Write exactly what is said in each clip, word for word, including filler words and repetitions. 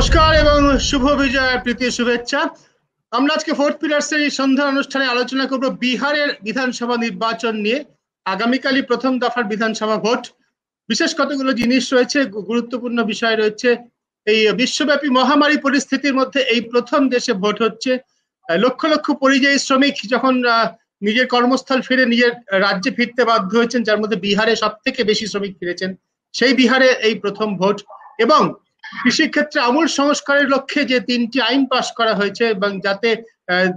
नमस्कार एवं शुभ विजय प्रीति शुभेच्छा আমরা আজকে ফোর্থ পিলারস এর সন্ধ্যার অনুষ্ঠানে আলোচনা করব বিহারের বিধানসভা নির্বাচন নিয়ে। আগামীকালই প্রথম দফার বিধানসভা ভোট, বিশেষ কতগুলো জিনিস রয়েছে, গুরুত্বপূর্ণ বিষয় রয়েছে। এই বিশ্বব্যাপী মহামারী পরিস্থিতির মধ্যে এই প্রথম দেশে ভোট হচ্ছে। লক্ষ লক্ষ পরিযায়ী শ্রমিক যখন নিজের কর্মস্থল ফিরে নিজের রাজ্যে ফিরতে বাধ্য হয়েছেন, যার মধ্যে বিহারে সব থেকে বেশি শ্রমিক ফিরেছেন, সেই বিহারে এই প্রথম ভোট। এবং কৃষি ক্ষেত্রে আমূল সংস্কারের লক্ষ্যে যে তিনটি আইন পাশ করা হয়েছে এবং যাতে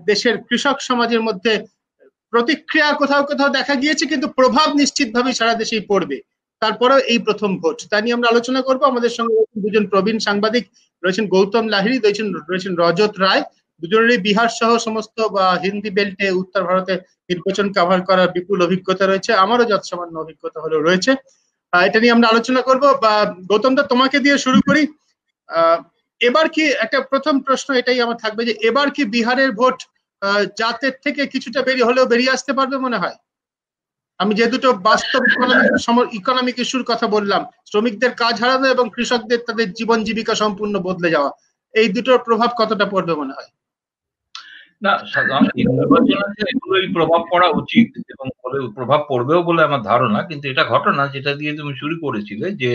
দেশের কৃষক সমাজের মধ্যে প্রতিক্রিয়া কোথাও কোথাও দেখা গিয়েছে, কিন্তু প্রভাব নিশ্চিতভাবে সারা দেশেই পড়বে। তারপরেও এই প্রথম ভোট, তা নিয়ে আমরা আলোচনা করবো। আমাদের সঙ্গে দুজন প্রবীণ সাংবাদিক রয়েছেন, গৌতম লাহিড়ী রয়েছেন রয়েছেন রজত রায়। দুজনেরই বিহার সহ সমস্ত হিন্দি বেল্টে উত্তর ভারতে নির্বাচন কভার করার বিপুল অভিজ্ঞতা রয়েছে, আমারও যৎসামান্য অভিজ্ঞতা হলেও রয়েছে। এটা নিয়ে আমরা আলোচনা করবো। গৌতম দা, তোমাকে দিয়ে শুরু করি। এবার কি একটা প্রথম প্রশ্ন এটাই আমার থাকবে যে এবার কি বিহারের ভোট জাতের থেকে কিছুটা বেরিয়ে হলেও বেরিয়ে আসতে পারবে মনে হয়? আমি যে দুটো বাস্তব ইকোনমিক ইস্যুর কথা বললাম, শ্রমিকদের কাজ হারানো এবং কৃষকদের তাদের জীবন জীবিকা সম্পূর্ণ বদলে যাওয়া, এই দুটোর প্রভাব কতটা পড়বে মনে হয়? না, সাধারণত এগুলোই প্রভাব পড়া উচিত এবং প্রভাব পড়বেও বলে আমার ধারণা। কিন্তু এটা ঘটনা যেটা দিয়ে তুমি শুরু করেছিলে, যে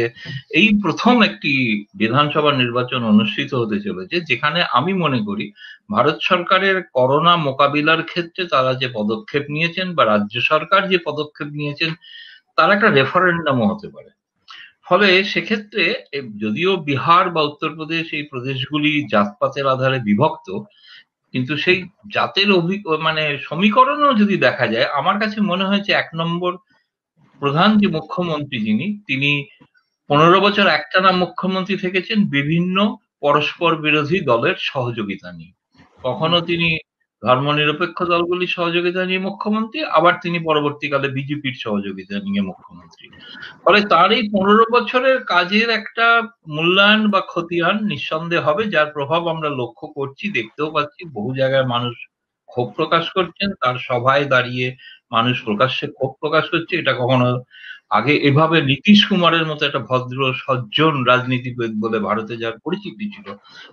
এই প্রথম একটি বিধানসভা নির্বাচন অনুষ্ঠিত হতে চলেছে, যেখানে আমি মনে করি ভারত সরকারের করোনা মোকাবিলার ক্ষেত্রে তারা যে পদক্ষেপ নিয়েছেন বা রাজ্য সরকার যে পদক্ষেপ নিয়েছেন তার একটা রেফারেন্ডামও হতে পারে। ফলে সেক্ষেত্রে যদিও বিহার বা উত্তরপ্রদেশ এই প্রদেশগুলি জাতপাতের আধারে বিভক্ত, কিন্তু সেই জাতের মানে সমীকরণও যদি দেখা যায়, আমার কাছে মনে হয় যে এক নম্বর প্রধান যে মুখ্যমন্ত্রী যিনি, তিনি পনেরো বছর একটানা মুখ্যমন্ত্রী থেকেছেন বিভিন্ন পরস্পর বিরোধী দলের সহযোগিতা নিয়ে। কখনো তিনি ধর্মনিরপেক্ষ দলগুলির সহযোগিতা নিয়ে মুখ্যমন্ত্রী, আবার তিনি পরবর্তীকালে বিজেপির সহযোগিতা নিয়ে মুখ্যমন্ত্রী। ফলে তার এই পনেরো বছরের কাজের একটা মূল্যায়ন বা খতিয়ান নিঃসন্দেহে হবে, যার প্রভাব আমরা লক্ষ্য করছি, দেখতেও পাচ্ছি। বহু জায়গায় মানুষ ক্ষোভ প্রকাশ করছেন, তার সভায় দাঁড়িয়ে মানুষ প্রকাশ্যে ক্ষোভ প্রকাশ করছে। এটা কখনো আগে এভাবে নীতিশ কুমারের মতো একটা ভদ্র সজ্জন রাজনীতিবিদ বলে ভারতে যার পরিচিতি ছিল,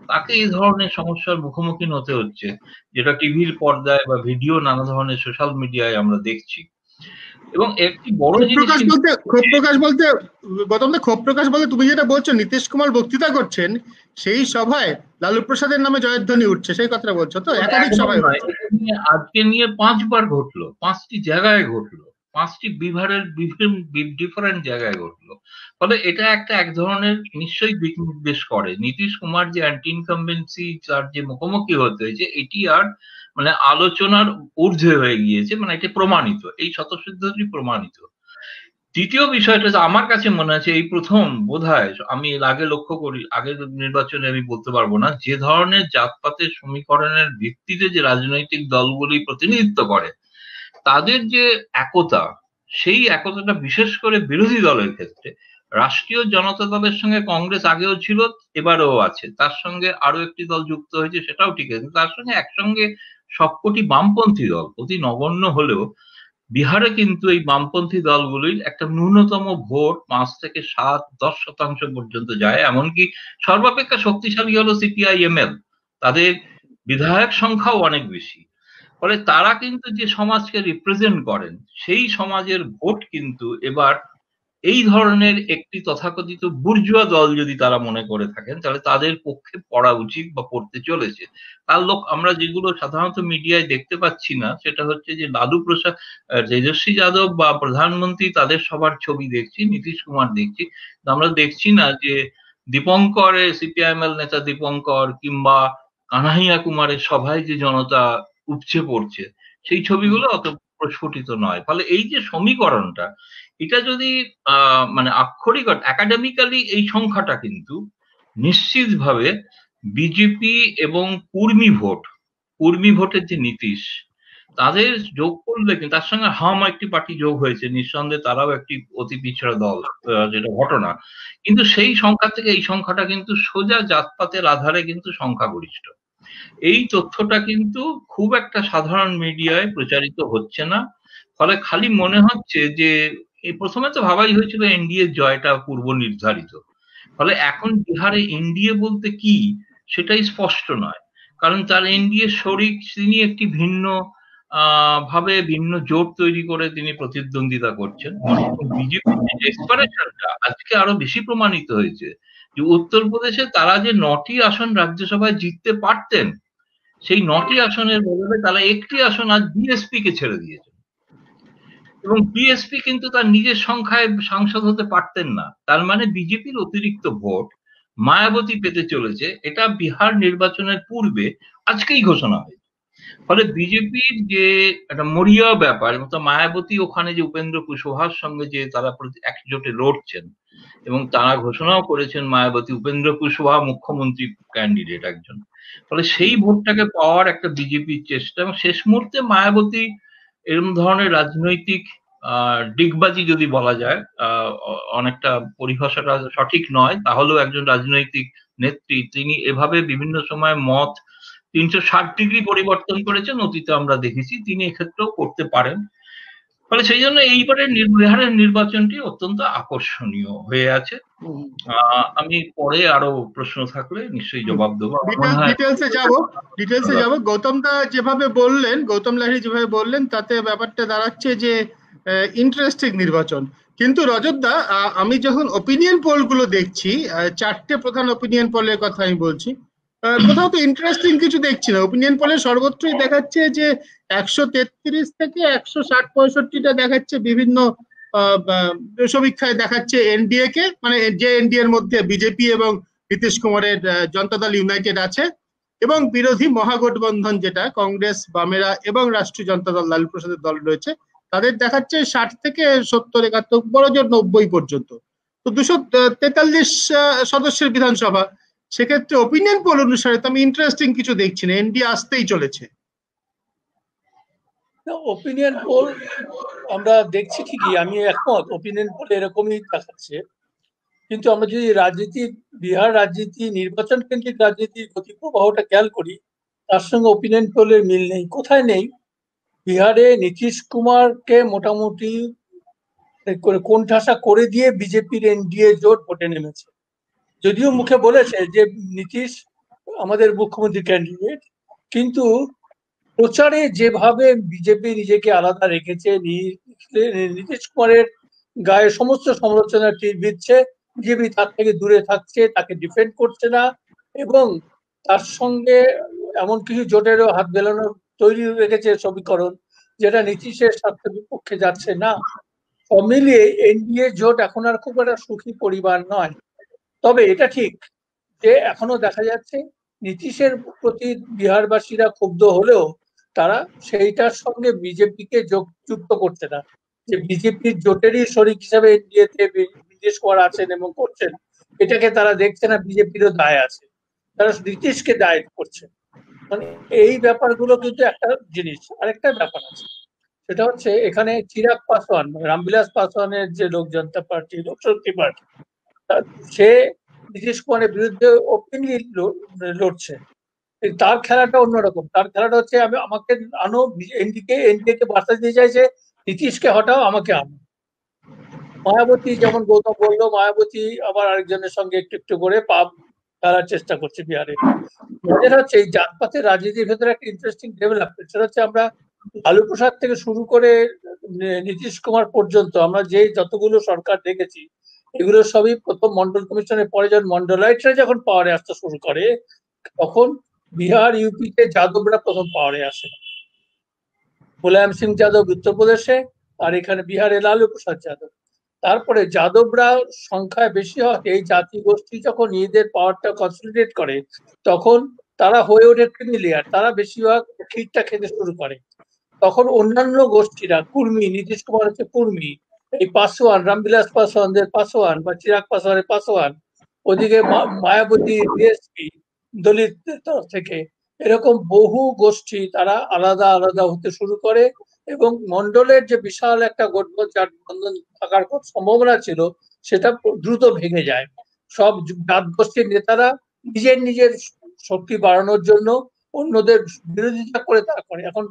তাকে এই ধরনের সমস্যার মুখোমুখি হতে হচ্ছে, যেটা টিভির পর্দায় বা ভিডিও নানা ধরনের সোশ্যাল মিডিয়ায় আমরা দেখছি। এবং একটি বড় প্রকাশ বলতে ক্ষোভ প্রকাশ বলতে প্রথমে ক্ষোভ প্রকাশ বলতে তুমি যেটা বলছো, নীতিশ কুমার বক্তৃতা করছেন, সেই সভায় লালু প্রসাদের নামে জয়ধ্বনি উঠছে, সেই কথাটা বলছো তো? একাধিক সভায় আজকে নিয়ে পাঁচবার ঘটলো, পাঁচটি জায়গায় ঘটলো, পাঁচটি বিভাগের বিভিন্ন ডিফারেন্ট জায়গায় ঘটলো। ফলে এটা একটা এক ধরনের নিশ্চয়ই দিক নির্দেশ করে। নীতিশ কুমার যে অ্যান্টি ইনকাম্বেন্সি তার যে মুখোমুখি হতে হয়েছে, এটি আর মানে আলোচনার ঊর্ধ্বে হয়ে গিয়েছে, মানে এটি প্রমাণিত, এই স্বতঃসিদ্ধটি প্রমাণিত। দ্বিতীয় বিষয়টা আমার কাছে মনে আছে, এই প্রথম বোধহয় আমি আগে লক্ষ্য করি, আগের নির্বাচনে আমি বলতে পারবো না, যে ধরনের জাতপাতের সমীকরণের ভিত্তিতে যে রাজনৈতিক দলগুলি প্রতিনিধিত্ব করে তাদের যে একতা, সেই একতাটা বিশেষ করে বিরোধী দলের ক্ষেত্রে রাষ্ট্রীয় জনতা দলের সঙ্গে কংগ্রেস আগেও ছিল, এবারেও আছে, তার সঙ্গে আরো একটি দল যুক্ত হয়েছে, সেটাও ঠিক আছে, তার সঙ্গে একসঙ্গে সবকটি বামপন্থী দল। অতি নগণ্য হলেও বিহারে কিন্তু এই বামপন্থী দলগুলির একটা ন্যূনতম ভোট পাঁচ থেকে সাত দশ শতাংশ পর্যন্ত যায়। এমনকি সর্বাপেক্ষা শক্তিশালী হলো C P I M L, তাদের বিধায়ক সংখ্যাও অনেক বেশি। ফলে তারা কিন্তু যে সমাজকে রিপ্রেজেন্ট করেন, সেই সমাজের ভোট কিন্তু এবার এই ধরনের একটি তথাকথিত বুর্জুয়া দল যদি তারা মনে করে থাকেন, তাহলে তাদের পক্ষে পড়া উচিত বা পড়তে চলেছে। তার লোক আমরা যেগুলো সাধারণত মিডিয়ায় দেখতে পাচ্ছি না, সেটা হচ্ছে যে লালু প্রসাদ, তেজস্বী যাদব বা প্রধানমন্ত্রী, তাদের সবার ছবি দেখছি, নীতিশ কুমার দেখছি, আমরা দেখছি না যে দীপঙ্করের C P I M L নেতা দীপঙ্কর কিংবা কানাইয়া কুমারের সভায় যে জনতা উপচে পড়ছে, সেই ছবিগুলো অত প্রস্ফুটিত নয়। ফলে এই যে সমীকরণটা, এটা যদি মানে আক্ষরিক একাডেমিক্যালি এই সংখ্যাটা কিন্তু নিশ্চিতভাবে বিজেপি এবং কুর্মী ভোট, কুর্মী ভোটের যে নীতিশ, তাদের যোগ করলে কিন্তু তার সঙ্গে হাম একটি পার্টি যোগ হয়েছে, নিঃসন্দেহে তারাও একটি অতি পিছড়া দল, যেটা ঘটনা। কিন্তু সেই সংখ্যা থেকে এই সংখ্যাটা কিন্তু সোজা জাতপাতের আধারে কিন্তু সংখ্যাগরিষ্ঠ। এই তথ্যটা কিন্তু খুব একটা সাধারণ মিডিয়ায় প্রচারিত হচ্ছে না। ফলে খালি মনে হচ্ছে যে প্রথমে তো ভাবাই হয়েছিল এন ডি এর জয়টা পূর্ব নির্ধারিত, ফলে এখন বিহারে এনডিএ বলতে কি সেটাই স্পষ্ট নয়, কারণ তার এনডিএ শরিক তিনি একটি ভিন্ন ভাবে ভিন্ন জোট তৈরি করে তিনি প্রতিদ্বন্দ্বিতা করছেন। বিজেপির যে ডেসপারেশনটা আজকে আরো বেশি প্রমাণিত হয়েছে যে উত্তরপ্রদেশে তারা যে নটি আসন রাজ্যসভায় জিততে পারতেন সেই নটি আসনের বদলে তারা একটি আসন আজ বিএসপি কে ছেড়ে দিয়েছে, এবং বিএসপি কিন্তু তার নিজের সংখ্যায় সাংসদ হতে পারতেন না। তার মানে বিজেপির অতিরিক্ত ভোট মায়াবতী পেতে চলেছে, এটা বিহার নির্বাচনের পূর্বে আজকেই ঘোষণা হয়েছে। ফলে বিজেপির যে একটা মরিয়া ব্যাপার মতো মায়াবতী ওখানে যে উপেন্দ্র কুশওয়াহার সঙ্গে যে তারা একজোটে লড়ছেন এবং তারা ঘোষণাও করেছেন মায়াবতী উপেন্দ্র কুশওয়াহা মুখ্যমন্ত্রী ক্যান্ডিডেট একজন, ফলে সেই ভোটটাকে পাওয়ার একটা বিজেপির চেষ্টা, এবং শেষ মুহূর্তে মায়াবতী এরকম ধরনের রাজনৈতিক ডিগবাজি যদি বলা যায়, অনেকটা পরিভাষাটা সঠিক নয়, তাহলেও একজন রাজনৈতিক নেত্রী তিনি এভাবে বিভিন্ন সময় মত তিনশো ষাট ডিগ্রি পরিবর্তন করেছেন, অতীতে আমরা দেখেছি তিনি এক্ষেত্রেও করতে পারেন। ফলে সেই জন্য এইবারের বিহারের নির্বাচনটি অত্যন্ত আকর্ষণীয় হয়ে আছে। আমি পরে আরো প্রশ্ন থাকলে নিশ্চয়ই জবাব দেবো, ডিটেলসে যাবো ডিটেলসে যাবো গৌতম দা যেভাবে বললেন, গৌতম লাহিড়ী যেভাবে বললেন তাতে ব্যাপারটা দাঁড়াচ্ছে যে ইন্টারেস্টিং নির্বাচন। কিন্তু রজত দা, আমি যখন ওপিনিয়ন পোল গুলো দেখছি, চারটে প্রধান ওপিনিয়ন পোলের কথা আমি বলছি, কোথাও তো ইন্টারেস্টিং কিছু দেখছি না। ওপিনিয়ন পোলে সর্বত্রই দেখাচ্ছে যে একশো তেত্রিশ থেকে একশো ষাট পঁয়ষট্টিটা দেখাচ্ছে, বিভিন্ন সমীক্ষায় দেখাচ্ছে এনডিএ কে, মানে যে এনডিএ এর মধ্যে বিজেপি এবং নীতিশ কুমারের জনতা দল ইউনাইটেড আছে, এবং বিরোধী মহাগঠবন্ধন যেটা কংগ্রেস, বামেরা এবং রাষ্ট্রীয় জনতা দল লালু প্রসাদের দল রয়েছে, তাদের দেখাচ্ছে ষাট থেকে সত্তর একাত্তর বড় জোর নব্বই পর্যন্ত। তো দুশো তেতাল্লিশ সদস্যের বিধানসভা, সেক্ষেত্রে ওপিনিয়ন পোল অনুসারে তো আমি ইন্টারেস্টিং কিছু দেখছি না, এনডিএ আসতেই চলেছে। ওপিনিয়ন পোল আমরা দেখছি ঠিকই, আমি একমত, ওপিনিয়ন পোল এরকমই দেখাচ্ছে, কিন্তু আমরা যদি রাজনীতি, বিহার রাজনীতি, নির্বাচন কেন্দ্রিক রাজনীতির গতি প্রবাহটা খেয়াল করি, তার সঙ্গে ওপিনিয়ন পোলের মিল নেই। কোথায় নেই? বিহারে নীতিশ কুমারকে মোটামুটি কোণঠাসা করে দিয়ে বিজেপির এনডিএ জোট ভোটে নেমেছে, যদিও মুখে বলেছে যে নীতিশ আমাদের মুখ্যমন্ত্রী ক্যান্ডিডেট, কিন্তু প্রচারে যেভাবে বিজেপি নিজেকে আলাদা রেখেছে, নীতিশ কুমারের গায়ে সমস্ত সমালোচনা তীর দিচ্ছে, বিজেপি তার থেকে দূরে থাকছে, তাকে ডিফেন্ড করছে না, এবং তার সঙ্গে এমন কিছু জোটেরও হাত মেলানোর তৈরি রেখেছে সমীকরণ, যেটা নীতিশের স্বার্থের বিপক্ষে যাচ্ছে না। সব মিলিয়ে এনডিএ জোট এখন আর খুব একটা সুখী পরিবার নয়। তবে এটা ঠিক যে এখনো দেখা যাচ্ছে নীতিশের প্রতি বিহারবাসীরা ক্ষুব্ধ হলেও তারা সেইটার সঙ্গে বিজেপিকে যুক্ত করতে না, যে বিজেপির জোটেরই শরিক হিসাবে এনডিএতে নীতিশ কুমার আছেন এবং করছেন, এটাকে তারা দেখছে না, বিজেপিরও দায় আছে, তারা নীতিশকে দায় করছে। মানে এই ব্যাপারগুলো কিন্তু একটা জিনিস। আরেকটা ব্যাপার আছে, সেটা হচ্ছে এখানে চিরাগ পাসওয়ান, রামবিলাস পাসওয়ানের যে লোক জনতা পার্টি, লোকশক্তি পার্টি, সে নীতিশ কুমারের বিরুদ্ধে ওপেনলি লড়ছে, তার খেলাটা অন্যরকম। তার খেলাটা হচ্ছে আমি আমাকে আনো, এনডিকে এনডিকে বার্তা দিয়ে চাইছে নীতিশকে হটাও, আমাকে আনো। মায়াবতী, যেমন গৌতম বললো, মায়াবতী আবার আরেকজনের সঙ্গে একটু একটু করে পাপ খেলার চেষ্টা করছে বিহারে। এদের হচ্ছে এই জাতপাতের রাজনীতির ভেতরে একটা ইন্টারেস্টিং ডেভেলপমেন্ট, সেটা হচ্ছে আমরা লালু প্রসাদ থেকে শুরু করে নীতিশ কুমার পর্যন্ত আমরা যে যতগুলো সরকার দেখেছি, এগুলো সবই প্রথম মন্ডল কমিশনের পরে যখন মন্ডলাইটরা যখন পাওয়ারে আসতে শুরু করে, তখন বিহার ইউপিতে যাদবরা প্রথম পাওয়ারে আসে, মুলায়ম সিং যাদব উত্তরপ্রদেশে, আর এখানে বিহারে লালু প্রসাদ যাদব। তারপরে যাদবরা সংখ্যায় বেশি হয়, এই জাতি গোষ্ঠী যখন নিজেদের পাওয়ারটা কনসলিডেট করে, তখন তারা হয়ে ওঠে ক্রিমিলিয়ার, তারা বেশিরভাগ খিটটা খেতে শুরু করে। তখন অন্যান্য গোষ্ঠীরা, কুর্মি, নীতিশ কুমার হচ্ছে কুর্মি, এই পাসওয়ান, রামবিলাস পাসওয়ানদের পাসওয়ান বা চিরাগ পাসওয়ানের পাসওয়ান, ওদিকে মায়াবতী, বিএসপি, দলিত তরফ থেকে, এরকম বহু গোষ্ঠী তারা আলাদা আলাদা হতে শুরু করে, এবং মন্ডলের যে বিশাল একটা গঠবন্ধন থাকার খুব সম্ভাবনা ছিল, সেটা দ্রুত ভেঙে যায়। সব জাত গোষ্ঠীর নেতারা নিজের নিজের শক্তি বাড়ানোর জন্য অন্যদের বিরোধিতা করে তারা করে। এখন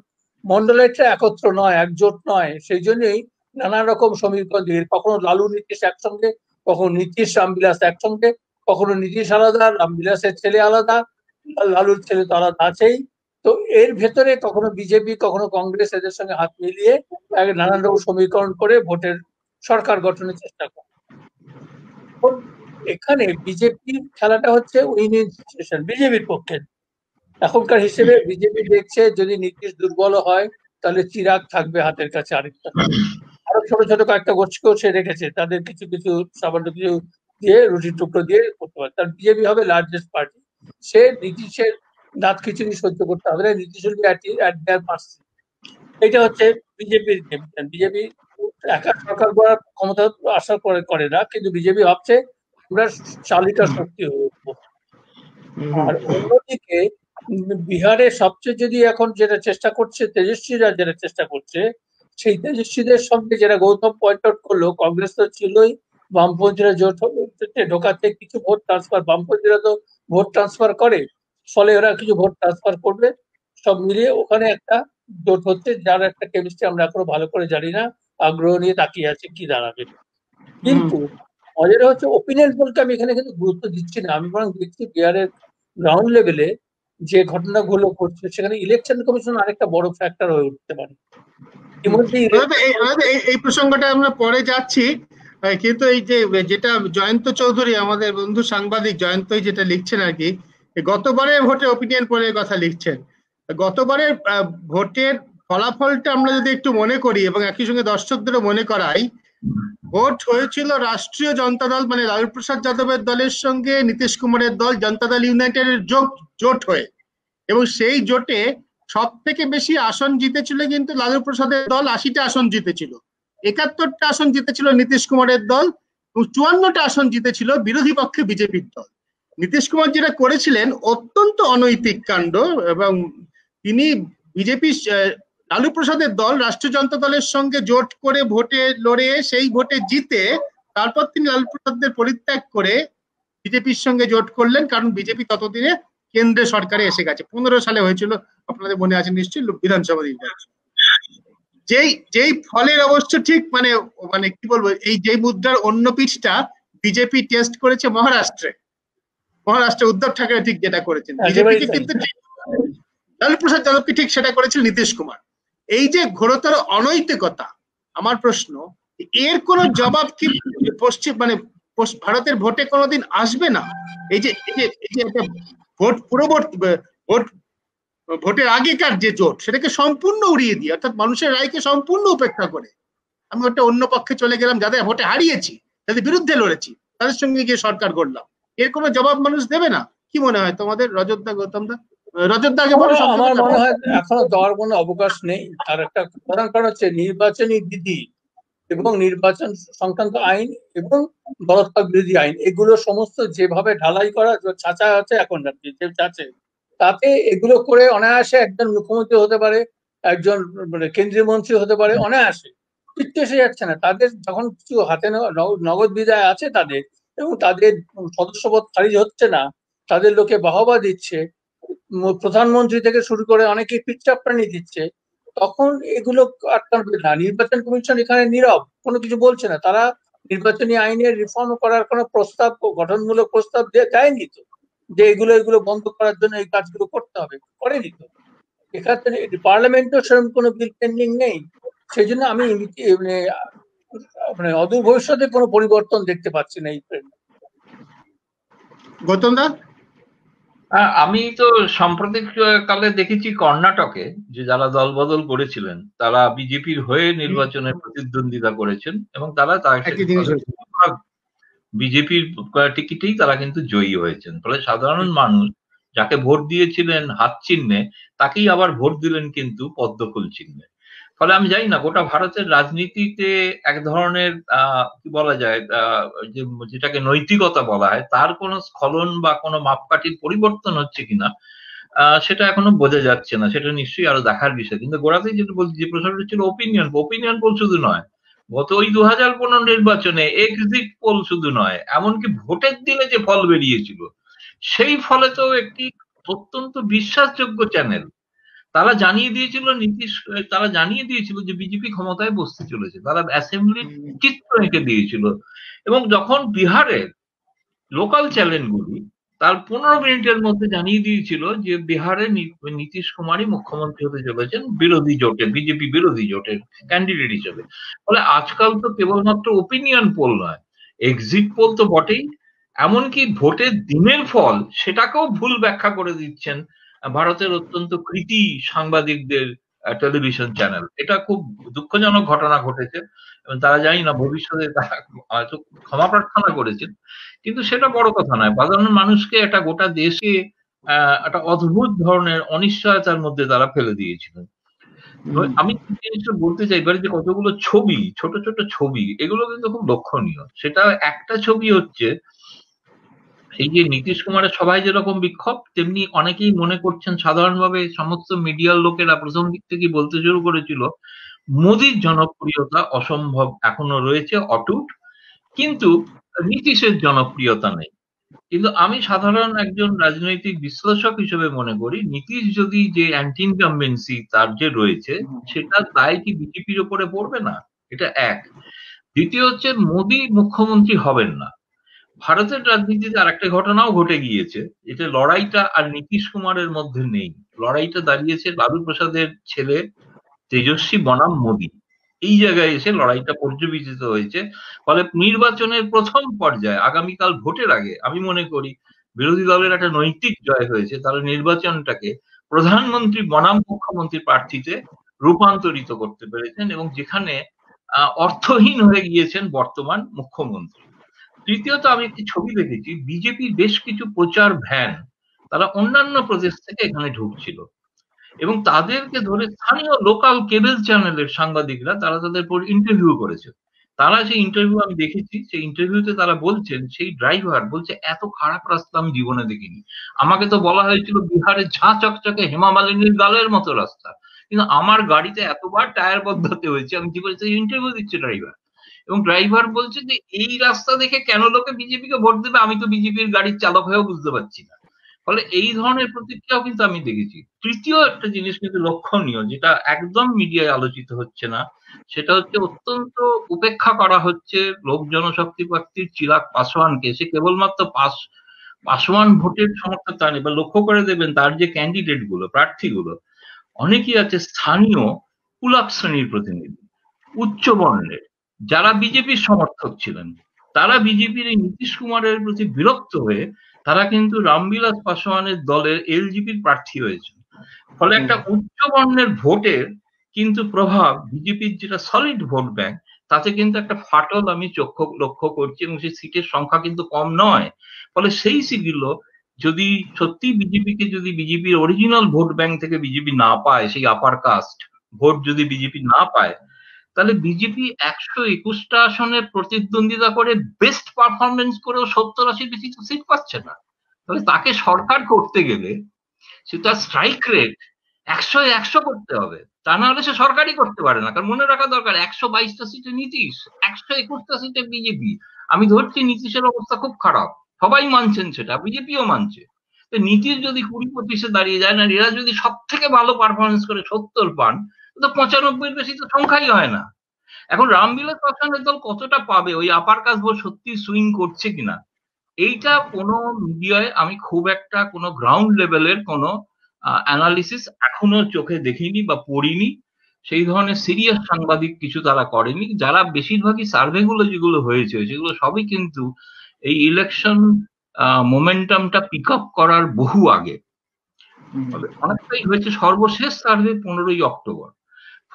মন্ডলেরটা একত্র নয়, একজোট নয়, সেই জন্যই নানা রকম সমীকরণ দিয়ে, কখনো লালু নীতিশ একসঙ্গে, কখনো নীতিশ রামবিলাস একসঙ্গে, কখনো নীতিশ আলাদা, রামবিলাসের ছেলে আলাদা, লালুর ছেলে তো আলাদা আছেই। তো এর ভেতরে কখনো বিজেপি কখনো কংগ্রেস এদের সঙ্গে হাত মিলিয়ে নানান রকম সমীকরণ করে ভোটের সরকার গঠনের চেষ্টা করে। এখানে বিজেপির খেলাটা হচ্ছে উইন-উইন সিচুয়েশন বিজেপির পক্ষে। এখনকার হিসেবে বিজেপি দেখছে যদি নীতিশ দুর্বল হয় তাহলে চিরাগ থাকবে হাতের কাছে আরেকটা। আরো ছোট ছোট কয়েকটা গোষ্ঠীকেও সে রেখেছে, তাদের কিছু কিছু সামান্য কিছু দিয়ে রুটির টুকরো দিয়ে করতে পারে। তার বিজেপি হবে লার্জেস্ট পার্টি, সে নীতিশের দাঁত খিচুড়ি সহ্য করতে হবে না, নীতিশ এটা হচ্ছে বিজেপির। বিজেপি একা সরকার করার ক্ষমতা আশা করে না, কিন্তু বিজেপি ভাবছে আমরা চালিকা শক্তি হয়ে উঠবো। আর অন্যদিকে বিহারে সবচেয়ে যদি এখন যেটা চেষ্টা করছে তেজস্বীরা যেটা চেষ্টা করছে, সেই তেজস্বীদের সঙ্গে যেটা গৌতম পয়েন্ট আউট করলো, কংগ্রেস তো ছিলই, বামপন্থীরা জোট ঢোকাতে কিছু ভোট ট্রান্সফার, বামপন্থীরা তো ভোট ট্রান্সফার করে, ফলে ওরা কিছু ভোট ট্রান্সফার করবে। সব মিলিয়ে ওখানে একটা জোট হচ্ছে যার একটা কেমিস্ট্রি আমরা এখনো ভালো করে জানি না, আগ্রহ নিয়ে তাকিয়ে আছে কি দাঁড়াবে। কিন্তু মজার হচ্ছে ওপিনিয়ন বলতে আমি এখানে কিন্তু গুরুত্ব দিচ্ছি না, আমি বরং দেখছি বিহারের গ্রাউন্ড লেভেলে যে ঘটনাগুলো ঘটছে সেখানে ইলেকশন কমিশন আরেকটা বড় ফ্যাক্টর হয়ে উঠতে পারে। এই প্রসঙ্গটা আমরা পরে যাচ্ছি, কিন্তু এই যে যেটা জয়ন্ত চৌধুরী আমাদের বন্ধু সাংবাদিক জয়ন্তই যেটা লিখছেন আর কি, গতবারের ভোটে ওপিনিয়ন পোলের কথা লিখছেন। গতবারের ভোটের ফলাফলটা আমরা যদি একটু মনে করি এবং একই সঙ্গে দর্শকদেরও মনে করাই, ভোট হয়েছিল রাষ্ট্রীয় জনতা দল মানে লালু প্রসাদ যাদবের দলের সঙ্গে নীতিশ কুমারের দল জনতা দল ইউনাইটেড এর জোট জোট হয়ে, এবং সেই জোটে সব থেকে বেশি আসন জিতেছিল কিন্তু লালু প্রসাদের দল, আশিটা আসন জিতেছিল, একাত্তরটা আসন জিতেছিল নীতিশ কুমারের দল এবং চুয়ান্নটা আসন জিতেছিল বিরোধী পক্ষে বিজেপির দল। নীতিশ কুমার যেটা করেছিলেন অত্যন্ত অনৈতিক কাণ্ড, এবং তিনি বিজেপি লালু প্রসাদের দল রাষ্ট্রীয় জনতা দলের সঙ্গে জোট করে ভোটে লড়ে সেই ভোটে জিতে তারপর তিনি লালু প্রসাদের পরিত্যাগ করে বিজেপির সঙ্গে জোট করলেন, কারণ বিজেপি ততদিনে কেন্দ্রীয় সরকারে এসে গেছে। পনেরো সালে হয়েছিল, আপনাদের মনে আছে নিশ্চয়ই, বিধানসভা নির্বাচন। যেই যেই ফলের অবশ্য ঠিক মানে মানে কি বলবো, এই যে মুদ্রার অন্য পিঠটা বিজেপি টেস্ট করেছে মহারাষ্ট্রে, মহারাষ্ট্রে উদ্ধব ঠাকরে ঠিক যেটা করেছেন বিজেপিকে, কিন্তু লালু প্রসাদ যাদবকে ঠিক সেটা করেছিল নীতিশ কুমার। এই যে ঘোরতর অনৈতিকতা, আমার প্রশ্ন এর কোন জবাব কি পশ্চিম মানে ভারতের ভোটে কোনোদিন আসবে না? এই যে ভোট পূর্ববর্তী ভোট ভোটের আগেকার যে জোট সেটাকে সম্পূর্ণ উড়িয়ে দিয়ে, অর্থাৎ মানুষের রায়কে সম্পূর্ণ উপেক্ষা করে আমি একটা অন্য পক্ষে চলে গেলাম, যাদের ভোটে হারিয়েছি, যাদের বিরুদ্ধে লড়েছি, তাদের সঙ্গে গিয়ে সরকার গড়লাম, এর কোনো জবাব মানুষ দেবে না। কি মনে হয় তোমাদের রজতদা, গৌতমদা? রজতদাকে বলো। আমার মনে হয় এখনো দেওয়ার কোনো অবকাশ নেই। তার একটা প্রধান কারণ হচ্ছে নির্বাচনী বিধি এবং নির্বাচন সংক্রান্ত আইন এবং দলত্যাগ বিরোধী আইন, এগুলো সমস্ত যেভাবে ঢালাই করা ছাঁচা আছে এখন আছে, তাতে এগুলো করে অনায়াসে একজন মুখ্যমন্ত্রী হতে পারে, একজন মানে কেন্দ্রীয় মন্ত্রী হতে পারে অনায়াসে, কিচ্ছু এসে যাচ্ছে না তাদের। যখন কিছু হাতে নগদ বিদায় আছে তাদের এবং তাদের সদস্যপদ খারিজ হচ্ছে না, তাদের লোকে বাহবা দিচ্ছে, প্রধানমন্ত্রী থেকে শুরু করে অনেকে পিচ্চাপ্রাণী দিচ্ছে, তখন এগুলো আটকাবে না। নির্বাচন কমিশন এখানে নীরব, কোনো কিছু বলছে না। তারা নির্বাচনী আইনের রিফর্ম করার কোনো প্রস্তাব, গঠনমূলক প্রস্তাব দেয়নি তো, যে এগুলো এগুলো বন্ধ করার জন্য এই কাজগুলো করতে হবে, করেনি তো। এখানে পার্লামেন্টও সেরকম কোনো বিল পেন্ডিং নেই, সেই জন্য আমি মানে মানে অদূর ভবিষ্যতে কোনো পরিবর্তন দেখতে পাচ্ছি না এই ট্রেন্ডে। গৌতম দা, আমি তো সাম্প্রতিক কালে দেখেছি কর্ণাটকে যে যারা দল বদল করেছিলেন তারা বিজেপির হয়ে নির্বাচনে প্রতিদ্বন্দ্বিতা করেছেন এবং তারা বিজেপির টিকিটেই তারা কিন্তু জয়ী হয়েছেন। ফলে সাধারণ মানুষ যাকে ভোট দিয়েছিলেন হাত চিহ্নে, তাকেই আবার ভোট দিলেন কিন্তু পদ্মফুল চিহ্নে। ফলে আমি জানি না গোটা ভারতের রাজনীতিতে এক ধরনের আহ কি বলা যায়, যেটাকে নৈতিকতা বলা হয়, তার কোনো স্খলন বা কোনো মাপকাঠির পরিবর্তন হচ্ছে কিনা সেটা এখনো বোঝা যাচ্ছে না। সেটা নিশ্চয়ই আরো দেখার বিষয়। কিন্তু গোড়াতেই যেটা বলছি, যে প্রশ্নটা ছিল ওপিনিয়ন ওপিনিয়ন পোল শুধু নয়, গত ওই দু হাজার পনেরো নির্বাচনে এক্সিট পোল শুধু নয়, এমনকি ভোটের দিনে যে ফল বেরিয়েছিল সেই ফলে তো একটি অত্যন্ত বিশ্বাসযোগ্য চ্যানেল তারা জানিয়ে দিয়েছিল নীতিশ, তারা জানিয়ে দিয়েছিল যে বিজেপি ক্ষমতায় বসতে চলেছে, তারা অ্যাসেম্বলির চিত্র এঁকে দিয়েছিল। এবং যখন বিহারের लोकल चैनल गुली तार पंद्रह मिनिटर मध्य जानिए दिए बिहारे नीतीश कुमार ही मुख्यमंत्री होते चले बिरोधी जोटे बीजेपी बिरोधी जोटे कैंडिडेट हिसाब से। आजकल तो केवलमात्र ओपिनियन पोल नय एक्सिट पोल तो बटे एमनकी भोटे दिन फल सेटाकेও भूल व्याख्या कर दिच्छेन भारतेर अत्यंत कृति सांबादिकदेर टेलिभिशन चैनल। এটা খুব দুঃখজনক ঘটনা ঘটেছে এবং তারা জানি না ভবিষ্যতে তারা হয়তো ক্ষমা প্রার্থনা করেছেন, কিন্তু সেটা বড় কথা নয়। সাধারণ মানুষকে একটা গোটা দেশে একটা অদ্ভুত ধরনের অনিশ্চয়তার মধ্যে তারা ফেলে দিয়েছিলেন। আমি জিনিসটা বলতে চাই এবারে যে কতগুলো ছবি ছোট ছোট ছবি এগুলো কিন্তু খুব লক্ষণীয়। সেটা একটা ছবি হচ্ছে এই যে নীতিশ কুমারের সবাই যেরকম বিক্ষোভ তেমনি অনেকেই মনে করছেন সাধারণভাবে সমস্ত মিডিয়ার লোকেরা প্রথম দিক থেকে বলতে শুরু করেছিল মোদির জনপ্রিয়তা অসম্ভব এখনো রয়েছে অটুট, কিন্তু নীতিশের জনপ্রিয়তা নেই। কিন্তু আমি সাধারণ একজন রাজনৈতিক বিশ্লেষক হিসেবে মনে করি নীতিশ যদি যে অ্যান্টি ইনকাম্বেন্সি তার যে রয়েছে সেটা তাই কি বিজেপির উপরে পড়বে না, এটা এক। দ্বিতীয় হচ্ছে মোদি মুখ্যমন্ত্রী হবেন না। ভারতের রাজনীতিতে আর একটা ঘটনাও ঘটে গিয়েছে, এটা লড়াইটা আর নীতিশ কুমারের মধ্যে নেই, লড়াইটা দাঁড়িয়েছে লালু প্রসাদের ছেলে তেজস্বী বনাম মোদি। এই জায়গায় এসে লড়াইটা পর্যবেক্ষিত হয়েছে। ফলে নির্বাচনের প্রথম পর্যায়ে আগামীকাল ভোটের আগে আমি মনে করি বিরোধী দলের একটা নৈতিক জয় হয়েছে, তারা নির্বাচনটাকে প্রধানমন্ত্রী বনাম মুখ্যমন্ত্রী প্রার্থীতে রূপান্তরিত করতে পেরেছেন এবং যেখানে অর্থহীন হয়ে গিয়েছেন বর্তমান মুখ্যমন্ত্রী। তৃতীয়ত আমি একটি ছবি দেখেছি বিজেপির বেশ কিছু প্রচার ভ্যান তারা অন্যান্য প্রদেশ থেকে এখানে ঢুকছিল এবং তাদেরকে ধরে স্থানীয় লোকাল কেবল চ্যানেলের সাংবাদিকরা তারা তাদের পর ইন্টারভিউ করেছে। তারা সেই ইন্টারভিউ আমি দেখেছি, সেই ইন্টারভিউতে তারা বলছেন সেই ড্রাইভার বলছে এত খারাপ রাস্তা আমি জীবনে দেখিনি, আমাকে তো বলা হয়েছিল বিহারের ঝাঁ চকচকে হেমা মালিনীর গালের মতো রাস্তা, কিন্তু আমার গাড়িতে এতবার টায়ার বদলাতে হয়েছে আমি জীবনে। সেই ইন্টারভিউ দিচ্ছে ড্রাইভার এবং ড্রাইভার বলছে যে এই রাস্তা দেখে কেন লোকে বিজেপিকে ভোট দেবে, আমি তো বিজেপির গাড়ির চালক হয়েও বুঝতে পারছি না। ফলে এই ধরনের প্রতিক্রিয়াও কিন্তু আমি দেখেছি। তৃতীয় একটা জিনিস কিন্তু লক্ষণীয় যেটা একদম মিডিয়ায় আলোচিত হচ্ছে না, সেটা হচ্ছে অত্যন্ত উপেক্ষা করা হচ্ছে লোক জনশক্তি প্রার্থীর চিরাগ পাসওয়ানকে। সে কেবলমাত্র পাস পাসওয়ান ভোটের সমর্থক তা নেই, বা লক্ষ্য করে দেবেন তার যে ক্যান্ডিডেট গুলো প্রার্থীগুলো অনেকেই আছে স্থানীয় কুলাক শ্রেণীর প্রতিনিধি উচ্চ বর্ণের যারা বিজেপির সমর্থক ছিলেন, তারা বিজেপির এই নীতিশ কুমারের প্রতি বিরক্ত হয়ে তারা কিন্তু রামবিলাস পাসওয়ানের দলের এলজেপির প্রার্থী হয়েছেন। ফলে একটা উচ্চ বর্ণের ভোটের কিন্তু প্রভাব বিজেপির যেটা সলিড ভোট ব্যাংক তাতে কিন্তু একটা ফাটল আমি চক্ষু লক্ষ্য করছি এবং সেই সিটের সংখ্যা কিন্তু কম নয়। ফলে সেই সিটগুলো যদি সত্যি বিজেপিকে যদি বিজেপির অরিজিনাল ভোট ব্যাংক থেকে বিজেপি না পায়, সেই আপার কাস্ট ভোট যদি বিজেপি না পায়, তাহলে বিজেপি একশো একুশটা আসনে প্রতিদ্বন্দ্বিতা করে বেস্ট পারফরমেন্স করেও সত্তর আশি বেশি সিট পাচ্ছে না। তাহলে তাকে সরকার করতে গেলে সে তার স্ট্রাইক রেট একশো একশো করতে হবে, তা না হলে সে সরকারই করতে পারে না। কারণ মনে রাখা দরকার একশো বাইশটা সিটে নীতিশ, একশো একুশটা সিটে বিজেপি। আমি ধরছি নীতিশের অবস্থা খুব খারাপ, সবাই মানছেন সেটা, বিজেপিও মানছে। তো নীতিশ যদি কুড়ি পঁচিশে দাঁড়িয়ে যায় না, এরা যদি সব থেকে ভালো পারফরমেন্স করে সত্তর পান, তো পঁচানব্বই বেশি তো সংখ্যাই হয় না। এখন রামবিলাস পাসওয়ানের দল কতটা পাবে, ওই আপার কাস্ট ভোট সত্যি সুইং করছে কিনা, এইটা কোনো মিডিয়ায় আমি খুব একটা কোনো গ্রাউন্ড লেভেলের কোনো অ্যানালিসিস এখনো চোখে দেখিনি বা পড়িনি। সেই ধরনের সিরিয়াস সাংবাদিক কিছু তারা করেনি। যারা বেশিরভাগই সার্ভেগুলো যেগুলো হয়েছে সেগুলো সবই কিন্তু এই ইলেকশন মোমেন্টামটা পিক আপ করার বহু আগে অনেকটাই হয়েছে। সর্বশেষ সার্ভে পনেরোই অক্টোবর।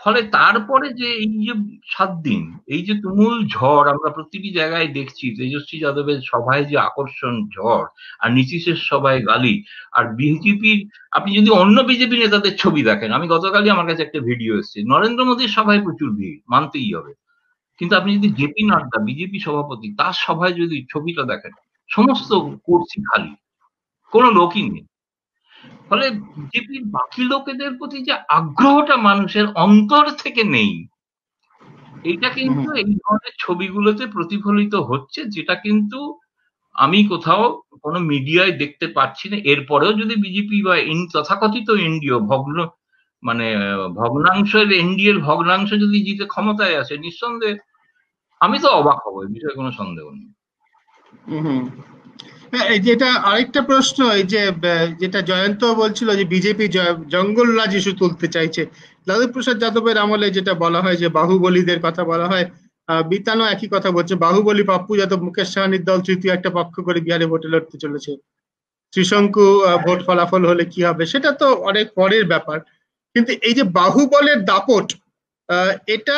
ফলে তারপরে যে এই যে সাত দিন এই যে তুমুল ঝড় আমরা প্রতিটি জায়গায় দেখছি, তেজস্বী যাদবের সভায় যে আকর্ষণ ঝড় আর নীতিশের সভায় গালি আর বিজেপির, আপনি যদি অন্য বিজেপি নেতাদের ছবি দেখেন, আমি গতকালই আমার কাছে একটা ভিডিও এসেছে, নরেন্দ্র মোদীর সভায় প্রচুর ভিড় মানতেই হবে, কিন্তু আপনি যদি জেপি নাড্ডা বিজেপি সভাপতি তার সভায় যদি ছবিটা দেখেন সমস্ত কুরসি খালি, কোনো লোকই নেই। ফলে বিজেপির বাকি লোকেদের প্রতি যে আগ্রহটা মানুষের অন্তর থেকে নেই, এটা কিন্তু এই ধরনের ছবিগুলোতে প্রতিফলিত হচ্ছে, যেটা কিন্তু আমি কোথাও কোনো মিডিয়ায় দেখতে পাচ্ছি না। এরপরেও যদি বিজেপি বা তথাকথিত এনডিও ভগ্ন মানে ভগ্নাংশের এনডিএর ভগ্নাংশ যদি জিতে ক্ষমতায় আসে, নিঃসন্দেহে আমি তো অবাক হব, এই বিষয়ে কোনো সন্দেহ নেই। प्रश्न Jayant BJP jungle raj issue तुलते चाइछे लालू प्रसाद यादवेर आमले जेटा बला हय जे बाहुबलीदेर कथा बला हय बितानो एक ही कथा बोलछे बाहुबली पप्पू यादव मुकेश सहनीर दल तृतीय एक पक्ष करे बिहारे भोटे लड़ते चलेछे त्रिशंकु भोट फलाफल होले कि हबे सेटा तो अनेक परेर ब्यापार किन्तु एई जे बाहुबलेर दापट এটা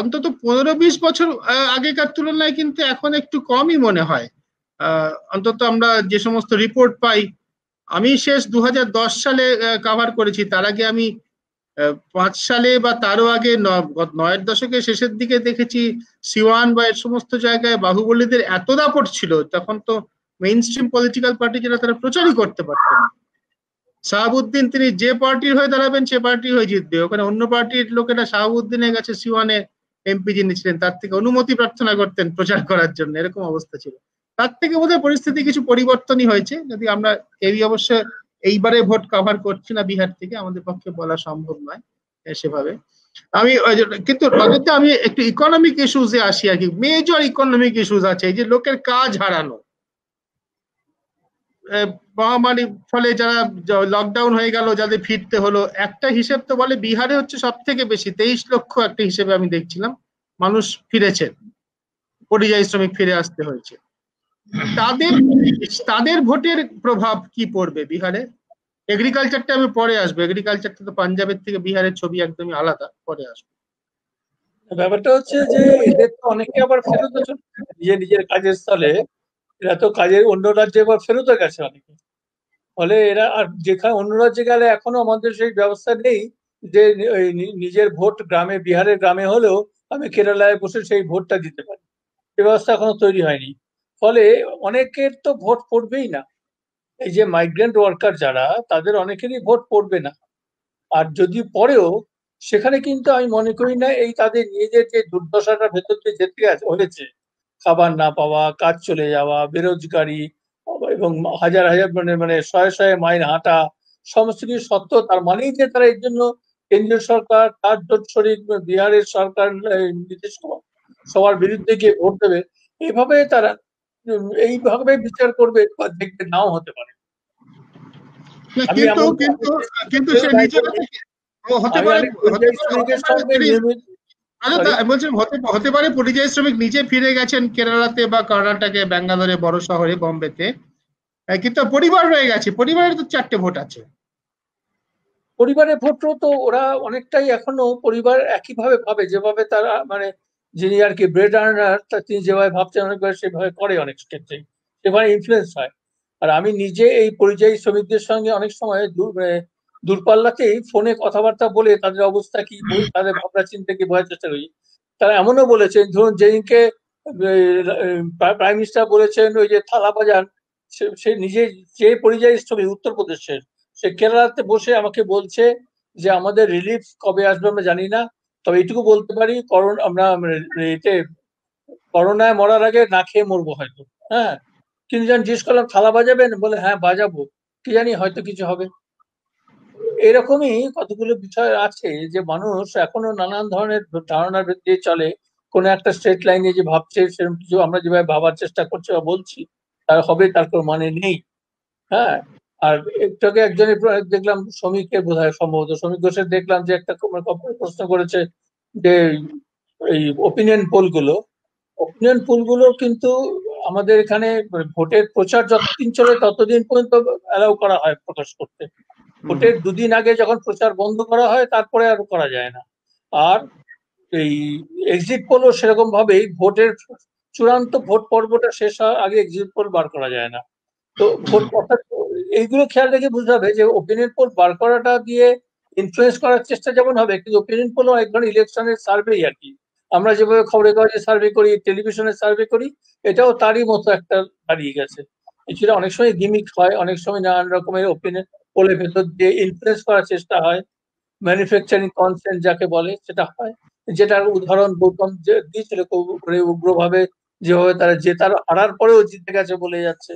অন্তত पंद्रह बीस বছর আগেকার তুলনায় কিন্তু এখন একটু কমই মনে হয়। অন্তত আমরা যে সমস্ত রিপোর্ট পাই, আমি শেষ दो हज़ार दस সালে কভার করেছি, তার আগে আমি পাঁচ সালে বা তারও আগে নয় দশকের শেষের দিকে দেখেছি সিওয়ান বা এই সমস্ত জায়গায় বাহুবলীদের এত দাপট ছিল, তখন তো মেইনস্ট্রিম পলিটিক্যাল পার্টি যারা তারা প্রচারই করতে পারত না। শাহাবুদ্দিন তিনি যে পার্টির হয়ে দাঁড়াবেন সে পার্টি হয়ে জিতবে, ওখানে অন্য পার্টির লোকেরা শাহাবুদ্দিনের কাছে সিওয়ানে এমপি যিনি ছিলেন তার থেকে অনুমতি প্রার্থনা করতেন প্রচার করার জন্য, এরকম অবস্থা ছিল। তার থেকে বোধহয় পরিস্থিতি কিছু পরিবর্তনই হয়েছে, যদি আমরা এই অবশ্য এইবারে ভোট কভার করছি না বিহার থেকে, আমাদের পক্ষে বলা সম্ভব নয় সেভাবে। আমি কিন্তু রজতে আমি একটু ইকোনমিক ইস্যুজে আসি আর কি, মেজর ইকোনমিক ইস্যুজ আছে এই যে লোকের কাজ হারানো, মহামারীর ফলে যারা লকডাউন হয়ে গেল যাদের ফিরতে হলো, একটা হিসেব তো বলে বিহারে হচ্ছে সব থেকে বেশি তেইশ লক্ষ একটা হিসেবে আমি দেখছিলাম মানুষ ফিরেছেন, পরিযায়ী শ্রমিক ফিরে আসতে হয়েছে। তাদের তাদের ভোটের প্রভাব কি পড়বে বিহারে? এগ্রিকালচারটা আমি পরে আসবো, এগ্রিকালচারটা তো পাঞ্জাবের থেকে বিহারের ছবি একদমই আলাদা, পরে আসবো। ব্যাপারটা হচ্ছে যে এদের তো অনেকে আবার ফেরত নিজের নিজের কাজের স্থলে, এরা তো কাজের অন্য রাজ্যে আবার ফেরতও গেছে অনেকে, ফলে এরা আর যেখানে অন্য রাজ্যে গেলে এখনো আমাদের সেই ব্যবস্থা নেই যে নিজের ভোট গ্রামে, বিহারের গ্রামে হলেও আমি কেরালায় বসে সেই ভোটটা দিতে পারি, এই ব্যবস্থা এখনো তৈরি হয়নি, ফলে অনেকের তো ভোট পড়বেই না। এই যে মাইগ্রেন্ট ওয়ার্কার যারা, তাদের অনেকেরই ভোট পড়বে না, আর যদি পড়েও সেখানে কিন্তু আমি মনে করি না এই তাদের নিজেদের যে দুর্দশাটা ভেতর দিয়ে যেতে হয়েছে, খাবার না পাওয়া, কাজ চলে যাওয়া, বেরোজগারি এবং হাজার হাজার মানে মানে শয়ে শয়ে মাইল হাঁটা, সমস্ত কিছু সত্য। তার মানেই যে তারা এর জন্য কেন্দ্রীয় সরকার তার জোটশরিক বিহারের সরকার নীতিশ কুমার সবার বিরুদ্ধে গিয়ে ভোট দেবে, এইভাবে তারা এইভাবে বিচার করবে, দেখতে নাও হতে পারে। হতে পারে পরিযায়ী শ্রমিক নিজে ফিরে গেছেন কেরালাতে বা কর্ণাটকে, ব্যাঙ্গালোরে, বড় শহরে, বোম্বেতে, কিন্তু পরিবার রয়ে গেছে, পরিবারের তো চারটে ভোট আছে, পরিবারের ভোট তো ওরা অনেকটাই এখনো পরিবার একইভাবে ভাবে যেভাবে তারা মানে যিনি আর কি ব্রেড আর্নার তিনি যেভাবে ভাবছেন অনেকবার সেভাবে করে, অনেক ক্ষেত্রেই সেভাবে ইনফ্লুয়েন্স হয়। আর আমি নিজে এই পরিযায়ী শ্রমিকদের সঙ্গে অনেক সময় দূরপাল্লাতেই ফোনে কথাবার্তা বলে তাদের অবস্থা কি, তাদের ভাবনা চিন্তা কি বোঝার চেষ্টা করি। তারা এমনও বলেছেন, ধরুন যেদিনকে প্রাইম মিনিস্টার বলেছেন ওই যে থালা বাজান, সে নিজে যে পরিযায়ী শ্রমিক উত্তরপ্রদেশের, সে কেরালাতে বসে আমাকে বলছে যে আমাদের রিলিফ কবে আসবে আমরা জানি না, তবে এইটুকু বলতে পারি করোনা আমরা এতে করোনায় মরার আগে না খেয়ে মরবো হয়তো। হ্যাঁ, কিন্তু যখন জিজ্ঞেস করলাম থালা বাজাবেন, বলে হ্যাঁ বাজাবো, কি জানি হয়তো কিছু হবে। এরকমই কতগুলো বিষয় আছে যে মানুষ এখনো নানান ধরনের ধারণার ভিত্তিতে চলে, কোনো একটা স্ট্রেট লাইনে যে ভাবছে সেরকম কিছু আমরা যেভাবে ভাবার চেষ্টা করছি বা বলছি তার হবে তার কোনো মানে নেই। হ্যাঁ, আর একটাকে একজনের দেখলাম শ্রমিককে বোধহয় সম্ভবত শ্রমিক ঘোষের দেখলাম যে একটা প্রশ্ন করেছে যে এই ওপিনিয়ন পোলগুলো, ওপিনিয়ন পোলগুলো কিন্তু আমাদের এখানে ভোটের প্রচার যতদিন চলে ততদিন পর্যন্ত অ্যালাউ করা হয় প্রকাশ করতে, ভোটের দুদিন আগে যখন প্রচার বন্ধ করা হয় তারপরে আর করা যায় না। আর এই এক্সিট পোলও সেরকম ভাবেই ভোটের চূড়ান্ত ভোট পর্বটা শেষ হওয়ার আগে এক্সিট পোল বার করা যায় না। তো ভোট অর্থাৎ এইগুলো খেয়াল রেখে বুঝতে হবে যে ওপিনিয়ন পোল বার করাটা দিয়ে ইনফ্লুয়েন্স করার চেষ্টা যেমন হবে, কিন্তু ওপিনিয়ন পোল এক ধরনের ইলেকশনের সার্ভে আর কি, আমরা যেভাবে খবরের কাগজে সার্ভে করি, টেলিভিশনে সার্ভে করি, এটাও তারই মতো একটা দাঁড়িয়ে গেছে। এছাড়া অনেক সময় গিমিক হয়, অনেক সময় নানান রকমের ওপিনিয়ন পোলের ভেতর দিয়ে ইনফ্লুয়েন্স করার চেষ্টা হয়, ম্যানুফ্যাকচারিং কনসেন্ট যাকে বলে সেটা হয়, যেটার উদাহরণ গৌতম দিয়েছিল উগ্রভাবে যেভাবে তারা যে তার হারার পরেও জিতে গেছে বলে যাচ্ছে।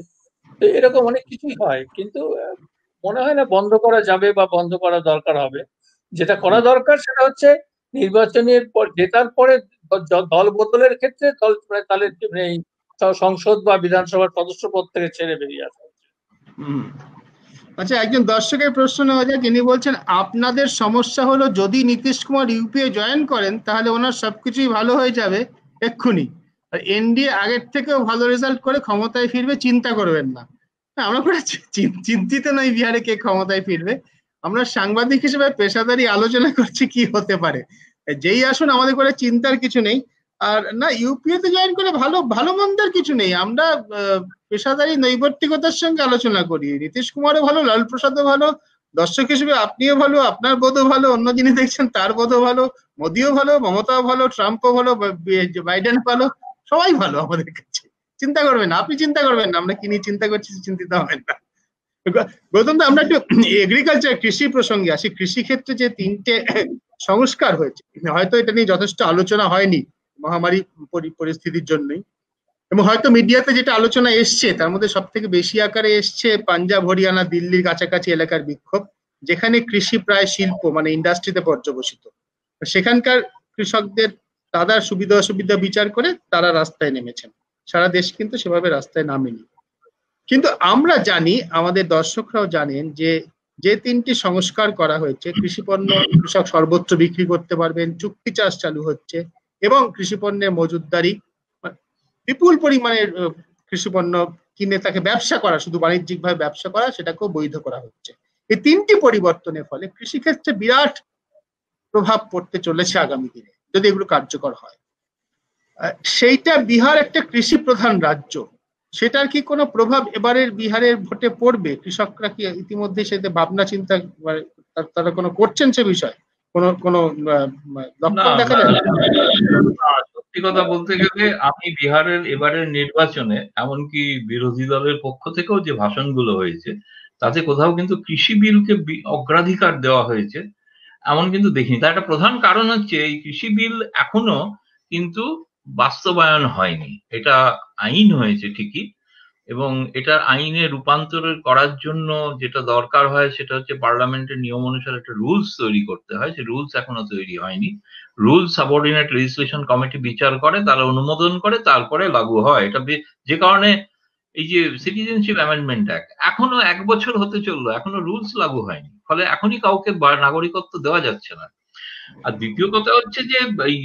তো এরকম অনেক কিছুই হয়, কিন্তু মনে হয় না বন্ধ করা যাবে বা বন্ধ করা দরকার হবে। যেটা করা দরকার সেটা হচ্ছে নির্বাচনের পর জেতার পরে দল বদলের ক্ষেত্রে দল তাহলে সংসদ বা বিধানসভার সদস্য পদ থেকে ছেড়ে বেরিয়ে আসা হচ্ছে। আচ্ছা, একজন দর্শকের প্রশ্ন নেওয়া যাক, তিনি বলছেন আপনাদের সমস্যা হলো যদি নীতিশ কুমার ইউপিএ জয়েন করেন তাহলে ওনার সবকিছুই ভালো হয়ে যাবে এক্ষুনি, আর এনডিএ আগের থেকেও ভালো রেজাল্ট করে ক্ষমতায় ফিরবে, চিন্তা করবেন না। আমরা চিন্তিত নই বিহারে কে ক্ষমতায় ফিরবে, আমরা সাংবাদিক হিসেবে পেশাদারি আলোচনা করছি কি হতে পারে। যেই আসুন আমাদের করে চিন্তার কিছু নেই, আর না ইউপিএ তে জয়েন করে ভালো ভালো মন্দের কিছু নেই, আমরা পেশাদারি নৈবর্তিকতার সঙ্গে আলোচনা করি। নীতিশ কুমারও ভালো, লাল প্রসাদও ভালো, দর্শক হিসেবে আপনিও ভালো, আপনার বোধও ভালো, অন্য যিনি দেখছেন তার বোধও ভালো, মোদিও ভালো, মমতাও ভালো, ট্রাম্পও ভালো, বাইডেন ভালো, সবাই ভালো আমাদের কাছে। চিন্তা করবেন না, আপনি চিন্তা করবেন না, আমরা কি নিয়ে চিন্তা করছি চিন্তিত হবেন না। গৌতম দা, আমরা একটু এগ্রিকালচার কৃষি প্রসঙ্গে আসি। কৃষি ক্ষেত্রে যে তিনটে সংস্কার হয়েছে, হয়তো এটা নিয়ে যথেষ্ট আলোচনা হয়নি মহামারী পরিস্থিতির জন্যই, এবং হয়তো মিডিয়াতে যেটা আলোচনা এসছে তার মধ্যে সব থেকে বেশি আকারে এসছে পাঞ্জাব, হরিয়ানা, দিল্লির কাছাকাছি এলাকার বিক্ষোভ, যেখানে কৃষি প্রায় শিল্প মানে ইন্ডাস্ট্রিতে পর্যবসিত। সেখানকার কৃষকদের তাদের সুবিধা অসুবিধা বিচার করে তারা রাস্তায় নেমেছেন, সারা দেশ কিন্তু সেভাবে রাস্তায় নামেনি। কিন্তু আমরা জানি, আমাদের দর্শকরাও জানেন যে যে তিনটি সংস্কার করা হয়েছে, কৃষিপণ্য কৃষক সর্বোচ্চ বিক্রি করতে পারবেন, চুক্তি চাষ চালু হচ্ছে, এবং কৃষিপণ্যের মজুতদারি, বিপুল পরিমাণে কৃষিপণ্য কিনে তাকে ব্যবসা করা, শুধু বাণিজ্যিকভাবে ব্যবসা করা, সেটাকেও বৈধ করা হচ্ছে। এই তিনটি পরিবর্তনের ফলে কৃষিক্ষেত্রে বিরাট প্রভাব পড়তে চলেছে আগামী দিনে, যদি এগুলো কার্যকর হয়। সেইটা বিহার একটা কৃষি প্রধান রাজ্য, সেটার কি কোনো প্রভাব এবারের বিহারের ভোটে পড়বে? কৃষকরা কি ইতিমধ্যে সেটা ভাবনা চিন্তা তারা কোনো করছেন সে বিষয়ে? কোনো কোনো সত্যি কথা বলতে গেলে আমি বিহারের এবারের নির্বাচনে এমনকি বিরোধী দলের পক্ষ থেকেও যে ভাষণগুলো হয়েছে তাতে কোথাও কিন্তু কৃষি বিলকে অগ্রাধিকার দেওয়া হয়েছে এমন কিন্তু দেখিনি। তার একটা প্রধান কারণ হচ্ছে এই কৃষি বিল এখনো কিন্তু বাস্তবায়ন হয়নি। এটা আইন হয়েছে ঠিকই, এবং এটা আইনে রূপান্তর করার জন্য যেটা দরকার হয় সেটা হচ্ছে পার্লামেন্টের নিয়ম অনুসারে একটা রুলস তৈরি করতে হয়, সে রুলস এখনো তৈরি হয়নি। রুলস সাবঅর্ডিনেট লেজিসলেশন কমিটি বিচার করে, তারা অনুমোদন করে, তারপরে লাগু হয়। এটা যে কারণে এই যে সিটিজেনশিপ অ্যামেন্ডমেন্ট অ্যাক্ট এখনো এক বছর হতে চললো, এখনো রুলস লাগু হয়নি, ফলে এখনই কাউকে নাগরিকত্ব দেওয়া যাচ্ছে না। আর দ্বিতীয় কথা হচ্ছে যে এই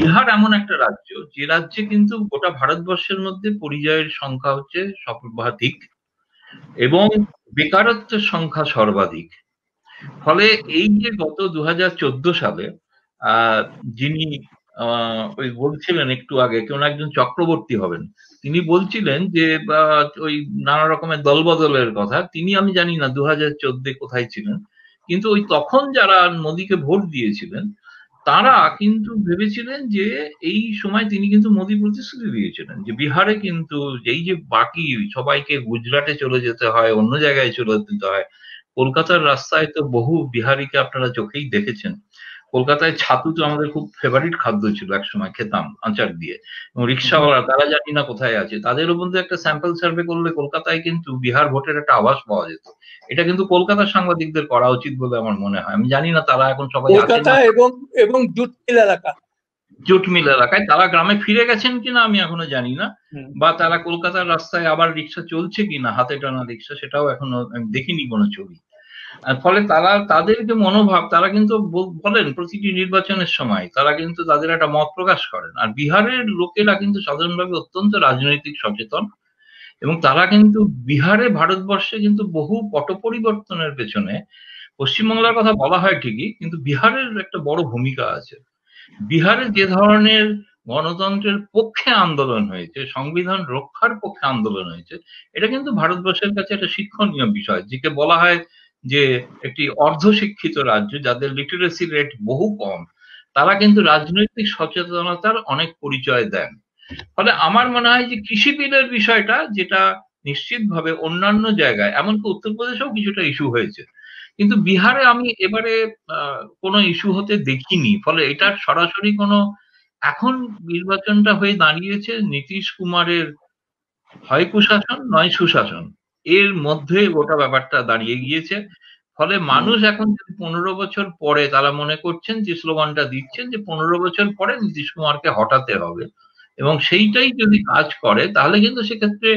বিহার এমন একটা রাজ্য যে রাজ্যে কিন্তু গোটা ভারতবর্ষের মধ্যে পরিযায়ের সংখ্যা হচ্ছে সর্বাধিক এবং বেকারত্বের সংখ্যা সর্বাধিক। ফলে এই যে গত দু হাজার চোদ্দ সালে আহ যিনি আহ ওই বলছিলেন একটু আগে, কেউ একজন চক্রবর্তী হবেন, তিনি বলছিলেন যে ওই নানা রকমের দলবদলের কথা। তিনি আমি জানি না দু হাজার চোদ্দে কোথায় ছিলেন, কিন্তু ওই তখন যারা মোদিকে ভোট দিয়েছিলেন তারা কিন্তু ভেবেছিলেন যে এই সময় তিনি কিন্তু মোদি প্রতিশ্রুতি দিয়েছিলেন যে বিহারে কিন্তু এই যে বাকি সবাইকে গুজরাটে চলে যেতে হয়, অন্য জায়গায় চলে যেতে হয়। কলকাতার রাস্তায় তো বহু বিহারিকে আপনারা চোখেই দেখেছেন। কলকাতায় ছাতু তো আমাদের খুব ফেভারিট খাদ্য ছিল, একসময় খেতাম আচার দিয়ে, এবং রিক্সাওয়ালা তারা জানি না কোথায় আছে, তাদের উপর একটা স্যাম্পল সার্ভে করলে কলকাতায় কিন্তু বিহার ভোটের একটা আভাস পাওয়া যেত। এটা কিন্তু কলকাতার সাংবাদিকদের করা উচিত বলে আমার মনে হয়। আমি জানি না তারা এখন সবাই এবং এবং জুটমিল এলাকা জুটমিল এলাকায় তারা গ্রামে ফিরে গেছেন কিনা আমি এখনো জানি না, বা তারা কলকাতার রাস্তায় আবার রিক্সা চলছে কিনা, হাতে টানা রিক্সা, সেটাও এখনো আমি দেখিনি কোনো ছবি। ফলে তারা তাদের যে মনোভাব, তারা কিন্তু বলেন প্রতিটি নির্বাচনের সময় তারা কিন্তু তাদের একটা মত প্রকাশ করেন। আর বিহারের লোকেরা কিন্তু সাধারণভাবে অত্যন্ত রাজনৈতিক সচেতন, এবং তারা কিন্তু বিহারে ভারতবর্ষে কিন্তু বহু পট পরিবর্তনের পেছনে পশ্চিমবাংলার কথা বলা হয় ঠিকই, কিন্তু বিহারের একটা বড় ভূমিকা আছে। বিহারে যে ধরনের গণতন্ত্রের পক্ষে আন্দোলন হয়েছে, সংবিধান রক্ষার পক্ষে আন্দোলন হয়েছে, এটা কিন্তু ভারতবর্ষের কাছে একটা শিক্ষণীয় বিষয়। যেকে বলা হয় যে একটি অর্ধশিক্ষিত রাজ্য, যাদের লিটারেসি রেট বহু কম, তারা কিন্তু রাজনৈতিক সচেতনতার অনেক পরিচয় দেন। ফলে আমার মনে হয় যে কৃষি বিলের বিষয়টা, যেটা নিশ্চিতভাবে অন্যান্য জায়গায় এমনকি উত্তরপ্রদেশেও কিছুটা ইস্যু হয়েছে, কিন্তু বিহারে আমি এবারে কোনো ইস্যু হতে দেখিনি। ফলে এটার সরাসরি কোনো, এখন নির্বাচনটা হয়ে দাঁড়িয়েছে নীতিশ কুমারের হয় কুশাসন নয় সুশাসন, এর মধ্যে গোটা ব্যাপারটা দাঁড়িয়ে গিয়েছে। ফলে মানুষ এখন পনেরো বছর পরে তারা মনে করছেন, যে স্লোগানটা দিচ্ছেন যে পনেরো বছর পরে নীতিশ কুমারকে হটাতে হবে, এবং সেইটাই যদি কাজ করে তাহলে কিন্তু সেক্ষেত্রে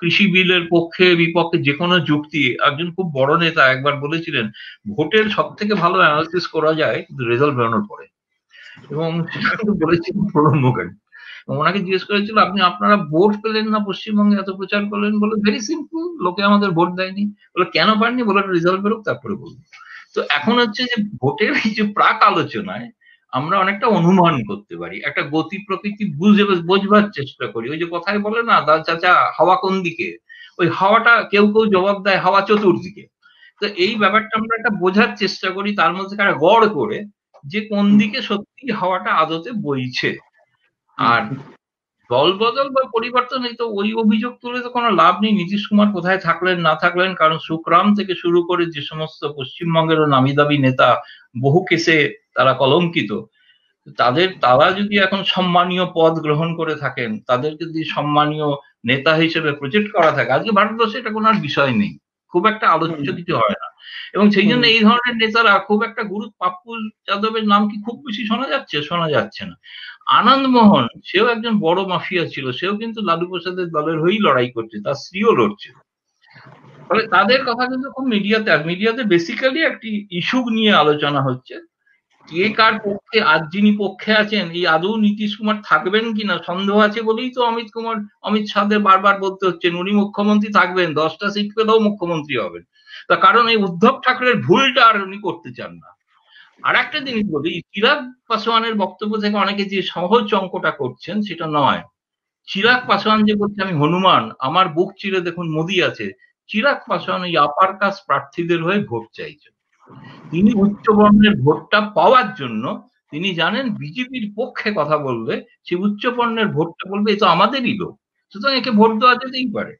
কৃষি বিলের পক্ষে বিপক্ষে যে কোনো যুক্তি, একজন খুব বড় নেতা একবার বলেছিলেন ভোটের সব থেকে ভালো অ্যানালিসিস করা যায় কিন্তু রেজাল্ট বেরোনোর পরে, এবং সেটা কিন্তু বলেছিলেন প্রণব মুখার্জি। ওনাকে জিজ্ঞেস করেছিল আপনি আপনারা ভোট পেলেন না পশ্চিমবঙ্গে এত প্রচার করলেন, বলে ভেরি সিম্পল, লোকে আমাদের ভোট দেয়নি। বলে কেন পাননি? বলে রেজাল্ট বেরোক তারপরে বলবো। তো এখন হচ্ছে যে ভোটের এই যে প্রাক আলোচনায় আমরা অনেকটা অনুমান করতে পারি, একটা গতি প্রকৃতি বুঝে বোঝবার চেষ্টা করি। ওই যে কথায় বলে না দা চাচা হাওয়া কোন দিকে, ওই হাওয়াটা কেউ কেউ জবাব দেয় হাওয়া চতুর্দিকে। তো এই ব্যাপারটা আমরা একটা বোঝার চেষ্টা করি, তার মধ্যে একটা গড় করে যে কোন দিকে সত্যি হাওয়াটা আদতে বইছে। আর দল বদল বা পরিবর্তন এই তো ওই অভিযোগ তুলে তো কোনো লাভ নেই, নীতিশ কুমার কোথায় থাকলেন না থাকলেন, কারণ সুখরাম থেকে শুরু করে যে সমস্ত পশ্চিমবঙ্গেরও নামি দামি নেতা বহু কেসে তারা কলঙ্কিত, তাদের তারা যদি এখন সম্মানীয় পদ গ্রহণ করে থাকেন, তাদেরকে যদি সম্মানীয় নেতা হিসেবে প্রজেক্ট করা থাকে, আজকে ভারতবর্ষে এটা কোনো আর বিষয় নেই, খুব একটা আলোচিত কিছু হয় না। এবং সেই জন্য এই ধরনের নেতারা খুব একটা গুরু, পাপ্পু যাদবের নাম কি খুব বেশি শোনা যাচ্ছে? শোনা যাচ্ছে না। আনন্দমোহন সেও একজন বড় মাফিয়া ছিল, সেও কিন্তু লালু প্রসাদের দলের হয়েই লড়াই করছে, তার স্ত্রীও লড়ছে। ফলে তাদের কথা কিন্তু খুব মিডিয়াতে, আর মিডিয়াতে বেসিক্যালি একটি ইস্যু নিয়ে আলোচনা হচ্ছে, কে কার পক্ষে। আজ যিনি পক্ষে আছেন এই আদৌ নীতিশ কুমার থাকবেন কিনা সন্দেহ আছে, বলেই তো অমিত কুমার অমিত শাহদের বারবার বলতে হচ্ছেন উনি মুখ্যমন্ত্রী থাকবেন, দশটা সিট পেলেও মুখ্যমন্ত্রী হবেন। তার কারণ এই উদ্ধব ঠাকরের ভুলটা আর উনি করতে চান না। আর একটা জিনিস বলি, চিরাগ পাসওয়ানের বক্তব্য থেকে অনেকে যে সহজ অঙ্কটা করছেন সেটা নয়। চিরাগ পাসওয়ান যে বলছে আমি হনুমান, আমার বুক চিরে দেখুন মোদি আছে, চিরাগ পাসওয়ান ওই আপার কাস্ট প্রার্থীদের হয়ে ভোট চাইছেন। তিনি উচ্চবর্ণের ভোটটা পাওয়ার জন্য তিনি জানেন বিজেপির পক্ষে কথা বলবে, সেই উচ্চবর্ণের ভোটটা বলবে এ তো আমাদেরই লোক, সুতরাং একে ভোট দেওয়া যেতেই পারে।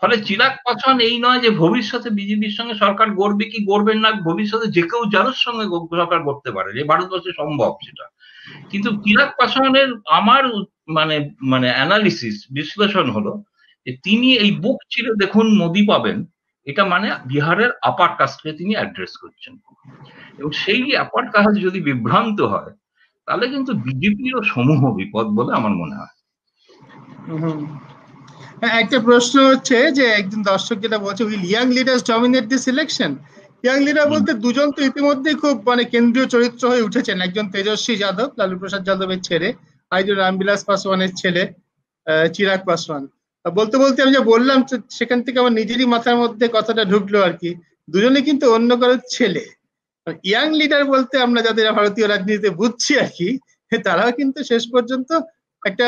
ফলে চিরাগ পাসওয়ান এই নয় যে ভবিষ্যতে বিজেপির সঙ্গে সরকার গড়বে কি গড়বেন না, ভবিষ্যতে যে কেউ যার সঙ্গে সরকার গড়তে পারে, যে ভারতবর্ষে সম্ভব সেটা। কিন্তু চিরাগ পাসওয়ানের আমার মানে মানে অ্যানালিসিস বিশ্লেষণ হলো যে তিনি এই বুক চিরে দেখুন মোদি পাবেন, এটা মানে বিহারের আপার কাস্টকে তিনি অ্যাড্রেস করছেন। এবং সেই আপার কাস্ট যদি বিভ্রান্ত হয় তাহলে কিন্তু বিজেপিরও সমূহ বিপদ বলে আমার মনে হয়। একটা প্রশ্ন হচ্ছে যে একজন দর্শক যেটা বলছে young leaders dominate this election, young leader বলতে দুজন তো ইতিমধ্যে খুব মানে কেন্দ্রীয় চরিত্র হয়ে উঠেছেন, একজন তেজস্বী যাদব লালু প্রসাদ যাদবের ছেলে, আরেকজন রামবিলাস পাসওয়ানের ছেলে চিরাগ পাসওয়ান। বলতে বলতে আমি যা বললাম সেখান থেকে আমার নিজেরই মাথার মধ্যে কথাটা ঢুকলো আর কি, দুজনে কিন্তু অন্য কারোর ছেলে। ইয়াং লিডার বলতে আমরা যাদের ভারতীয় রাজনীতিতে বুঝছি আর কি, তারাও কিন্তু শেষ পর্যন্ত একটা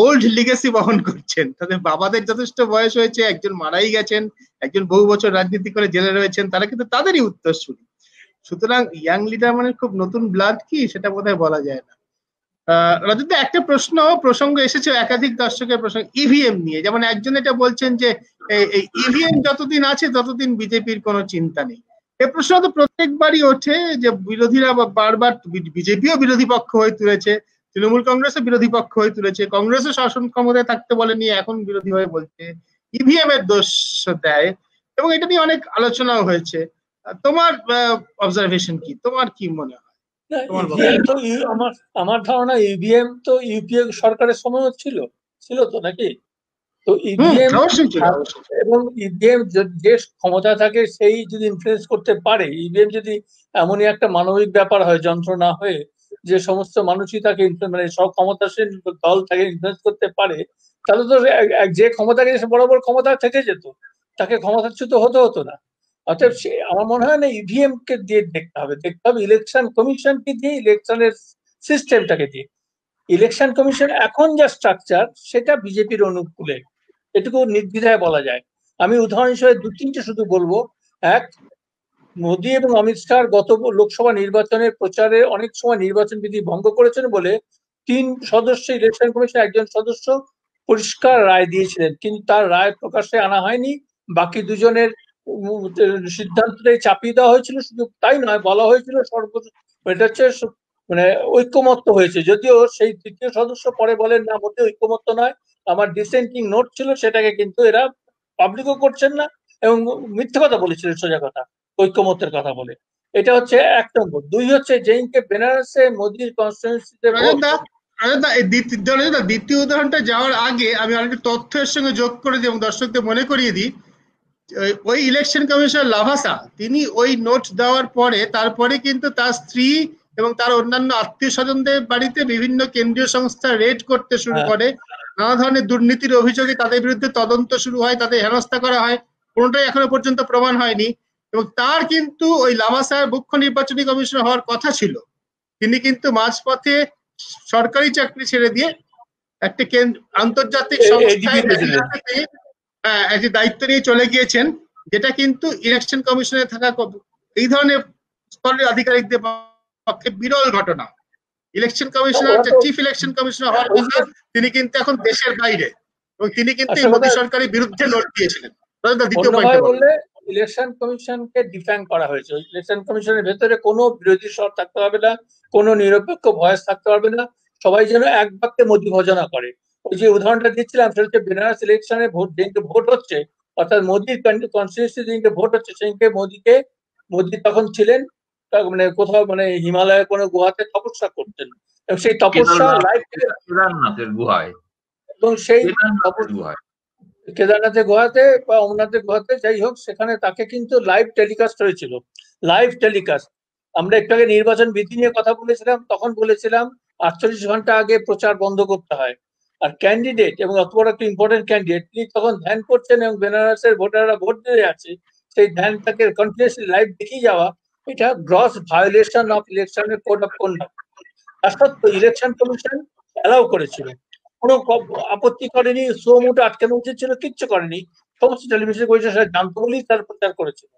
ওল্ড লিগেসি বহন করছেন, তাদের বাবাদের যথেষ্ট বয়স হয়েছে, একজন মারাই গেছেন, একজন বহু বছর রাজনীতি করে জেলে রয়েছেন, তারা কিন্তু তাদেরই উত্তরসূরি। সুতরাং ইয়াং লিডার মানে খুব নতুন ব্লাড কি সেটা বোধহয় বলা যায় না। আহ রাজুদা, একটা প্রশ্ন প্রসঙ্গ এসেছে একাধিক দর্শকের প্রসঙ্গ ইভিএম নিয়ে, যেমন একজন এটা বলছেন যে এই ইভিএম যতদিন আছে ততদিন বিজেপির কোনো চিন্তা নেই। এ প্রশ্ন তো প্রত্যেকবারই ওঠে যে বিরোধীরা বারবার, বিজেপিও বিরোধী পক্ষ হয়ে তুলেছে, তৃণমূল কংগ্রেসও বিরোধী পক্ষ হয়ে তুলেছে, কংগ্রেসও শাসন ক্ষমতায় থাকতে বলেনি, এখন বিরোধী হয়ে বলছে, ইভিএম এর দোষ দেয়, এবং এটা নিয়ে অনেক আলোচনাও হয়েছে। তোমার অবজারভেশন কি, তোমার কি মনে হয়? আমার আমার ধারণা ইভিএম তো ইউপিএ সরকারের সময়ও ছিল ছিল তো নাকি? তো ইভিএম এবং ইভিএম যে ক্ষমতা থাকে সেই যদি ইনফ্লুয়েন্স করতে পারে, ইভিএম যদি এমনই একটা মানবিক ব্যাপার হয়, যন্ত্র না হয়ে যে সমস্ত মানুষই তাকে মানে সব ক্ষমতাশীল দল তাকে ইনফ্লুয়েন্স করতে পারে, তাহলে তো যে ক্ষমতা গেছে বরাবর ক্ষমতা থেকে যেত, তাকে ক্ষমতাচ্যুত হতে হতো না। অতএব আমার মনে হয় না ইভিএম কে দিয়ে দেখতে হবে, দেখতে হবে ইলেকশন কমিশনকে দিয়ে, ইলেকশনের সিস্টেমটাকে দিয়ে। ইলেকশন কমিশন এখন যা স্ট্রাকচার সেটা বিজেপির অনুকূলে, এটুকু নির্দ্বিধায় বলা যায়। আমি উদাহরণ হিসেবে দু তিনটে শুধু বলবো। এক, মোদী এবং অমিত শাহ গত লোকসভা নির্বাচনের প্রচারে অনেক সময় নির্বাচন বিধি ভঙ্গ করেছেন বলে তিন সদস্য ইলেকশন কমিশন একজন সদস্য পরিষ্কার রায় দিয়েছিলেন, কিন্তু তার রায় প্রকাশ্যে আনা হয়নি, বাকি দুজনের সিদ্ধান্তটাই চাপিয়ে দেওয়া হয়েছিল। শুধু তাই নয়, বলা হয়েছিল সর্ব এটা হচ্ছে মানে ঐক্যমত্য হয়েছে, যদিও সেই তৃতীয় সদস্য পরে বলেন না মোটে ঐক্যমত্য নয়, আমার ডিসেন্টিং নোট ছিল, সেটাকে কিন্তু এরা পাবলিকও করছেন না এবং মিথ্যে কথা বলেছিলেন, সোজা কথা ঐক্যমতের কথা বলে। এটা হচ্ছে এক নম্বর। দুই হচ্ছে জেইনকে বেনারসে মোদির কনস্টিটিউয়েন্সিতে জনতা দ্বিতীয় উদাহরণটা যাওয়ার আগে আমি আরেকটি তথ্যের সঙ্গে যোগ করে দিই এবং দর্শকদের মনে করিয়ে দিই, ওই ইলেকশন কমিশনার লাভাসা তিনি ওই নোট দেওয়ার পরে তারপরে কিন্তু তার স্ত্রী এবং তার অন্যান্য আত্মীয় স্বজনদের বাড়িতে বিভিন্ন কেন্দ্রীয় সংস্থা রেড করতে শুরু করে, নানা ধরনের দুর্নীতির অভিযোগে তাদের বিরুদ্ধে তদন্ত শুরু হয়, তাদের হেনস্থা করা হয়, কোনটাই এখনো পর্যন্ত প্রমাণ হয়নি। এবং তার কিন্তু ওই লাভাসার মুখ্য নির্বাচনী কমিশনার হওয়ার কথা ছিল, তিনি কিন্তু মাঝপথে সরকারি চাকরি ছেড়ে দিয়ে একটা আন্তর্জাতিক সংস্থায় একটি দায়িত্ব নিয়ে চলে গিয়েছেন, যেটা কিন্তু ইলেকশন কমিশনে থাকা এই ধরনের স্তরের আধিকারিকদের পক্ষে বিরল ঘটনা। ইলেকশন কমিশনার যে চিফ ইলেকশন কমিশনার হওয়ার কথা তিনি কিন্তু এখন দেশের বাইরে এবং তিনি কিন্তু মোদী সরকারের বিরুদ্ধে লড় দিয়েছিলেন। দ্বিতীয় পয়েন্ট বললে ইলেকশন কমিশনকে ডিফ্যাম করা হয়েছে, ইলেকশন কমিশনের ভেতরে কোনো বিরোধী স্বর থাকতে পারবে না, কোনো নিরপেক্ষ ভয়েস থাকতে পারবে না, সবাই যেন এক বাক্যে মোদি ভজনা করে। ওই যে উদাহরণটা দিচ্ছিলাম সেটা হচ্ছে বেনারস ইলেকশনে ভোট যেদিনকে ভোট হচ্ছে অর্থাৎ মোদির কনস্টিটিউয়েন্সি যেদিনকে ভোট হচ্ছে সেদিনকে মোদিকে মোদি তখন ছিলেন মানে কোথাও মানে হিমালয়ের কোনো গুহাতে তপস্যা করতেন এবং সেই তপস্যা গুহায় এবং সেই গুহায় কেদারনাথের গোয়াতে বা অমরনাথের গোয়াতে যাই হোক সেখানে তাকে কিন্তু লাইভ টেলিকাস্ট হয়েছিল। লাইভ টেলিকাস্ট আমরা একটু আগে নির্বাচন বিধি নিয়ে কথা বলেছিলাম, তখন বলেছিলাম আটচল্লিশ ঘন্টা আগে প্রচার বন্ধ করতে হয়। আর ক্যান্ডিডেট এবং অত বড় একটা ইম্পর্টেন্ট ক্যান্ডিডেট তিনি তখন ধ্যান করছেন এবং বেনারসের ভোটাররা ভোট দিয়ে আছে, সেই ধ্যানটাকে কন্টিনিউসলি লাইভ দেখিয়ে যাওয়া এটা গ্রস ভায়োলেশন অফ ইলেকশনের কোড অফ কন্ডাক্ট। তা সত্ত্বেও ইলেকশন কমিশন অ্যালাউ করেছিল, কোনো আপত্তি করেনি, সোমুটা আটকানো উচিত ছিল, কিচ্ছু করেনি, সমস্ত টেলিভিশন জানতো বলেই তার প্রচার করেছিল।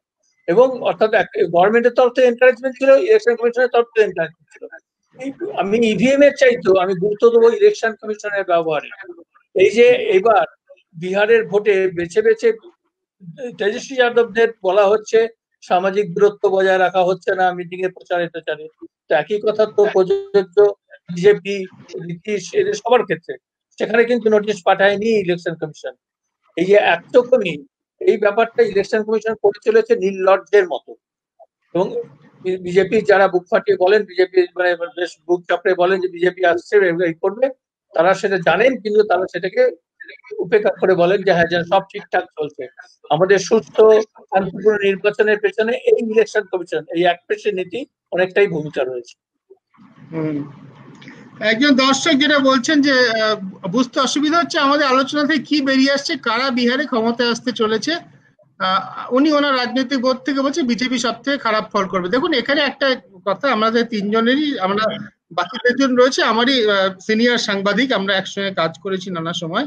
এবং অর্থাৎ গভর্নমেন্টের তরফ থেকে এনকারেজমেন্ট ছিল, ইলেকশন কমিশনের তরফ থেকে এনকারেজমেন্ট ছিল। আমি ইভিএম এর চাইতো আমি গুরুত্ব দেবো ইলেকশন কমিশনের ব্যবহারে। এই যে এবার বিহারের ভোটে বেছে বেছে তেজস্বী যাদবদের বলা হচ্ছে সামাজিক দূরত্ব বজায় রাখা হচ্ছে না মিটিং এ প্রচারে প্রচারে, তো একই কথা তো প্রযোজ্য বিজেপি নীতিশ এদের সবার ক্ষেত্রে, সেখানে কিন্তু নোটিশ পাঠায়নি ইলেকশন কমিশন। এই যে একটুখানি এই ব্যাপারটা ইলেকশন কমিশন করে চলেছে নির্লজ্জের মতো। এবং বিজেপি যারা বুক ফাটিয়ে বলেন বিজেপি মানে বেশ বুক চাপড়ে বলেন যে বিজেপি আসছে করবে, তারা সেটা জানেন কিন্তু তারা সেটাকে উপেক্ষা করে বলেন যে হ্যাঁ যেন সব ঠিকঠাক চলছে। আমাদের সুস্থ শান্তিপূর্ণ নির্বাচনের পেছনে এই ইলেকশন কমিশন এই একপেশে নীতি অনেকটাই ভূমিকা রয়েছে। হম একজন দর্শক যেটা বলছেন যে বুঝতে অসুবিধা হচ্ছে আমাদের আলোচনা থেকে কি বেরিয়ে আসছে, কারা বিহারে ক্ষমতায় আসতে চলেছে। উনি ওনার রাজনৈতিক বোধ থেকে বলছে বিজেপি সব থেকে খারাপ ফল করবে। দেখুন এখানে একটা কথা, আমাদের তিনজনেরই আমরা বাকি তিনজন রয়েছে আমারই সিনিয়র সাংবাদিক, আমরা একসঙ্গে কাজ করেছি নানা সময়,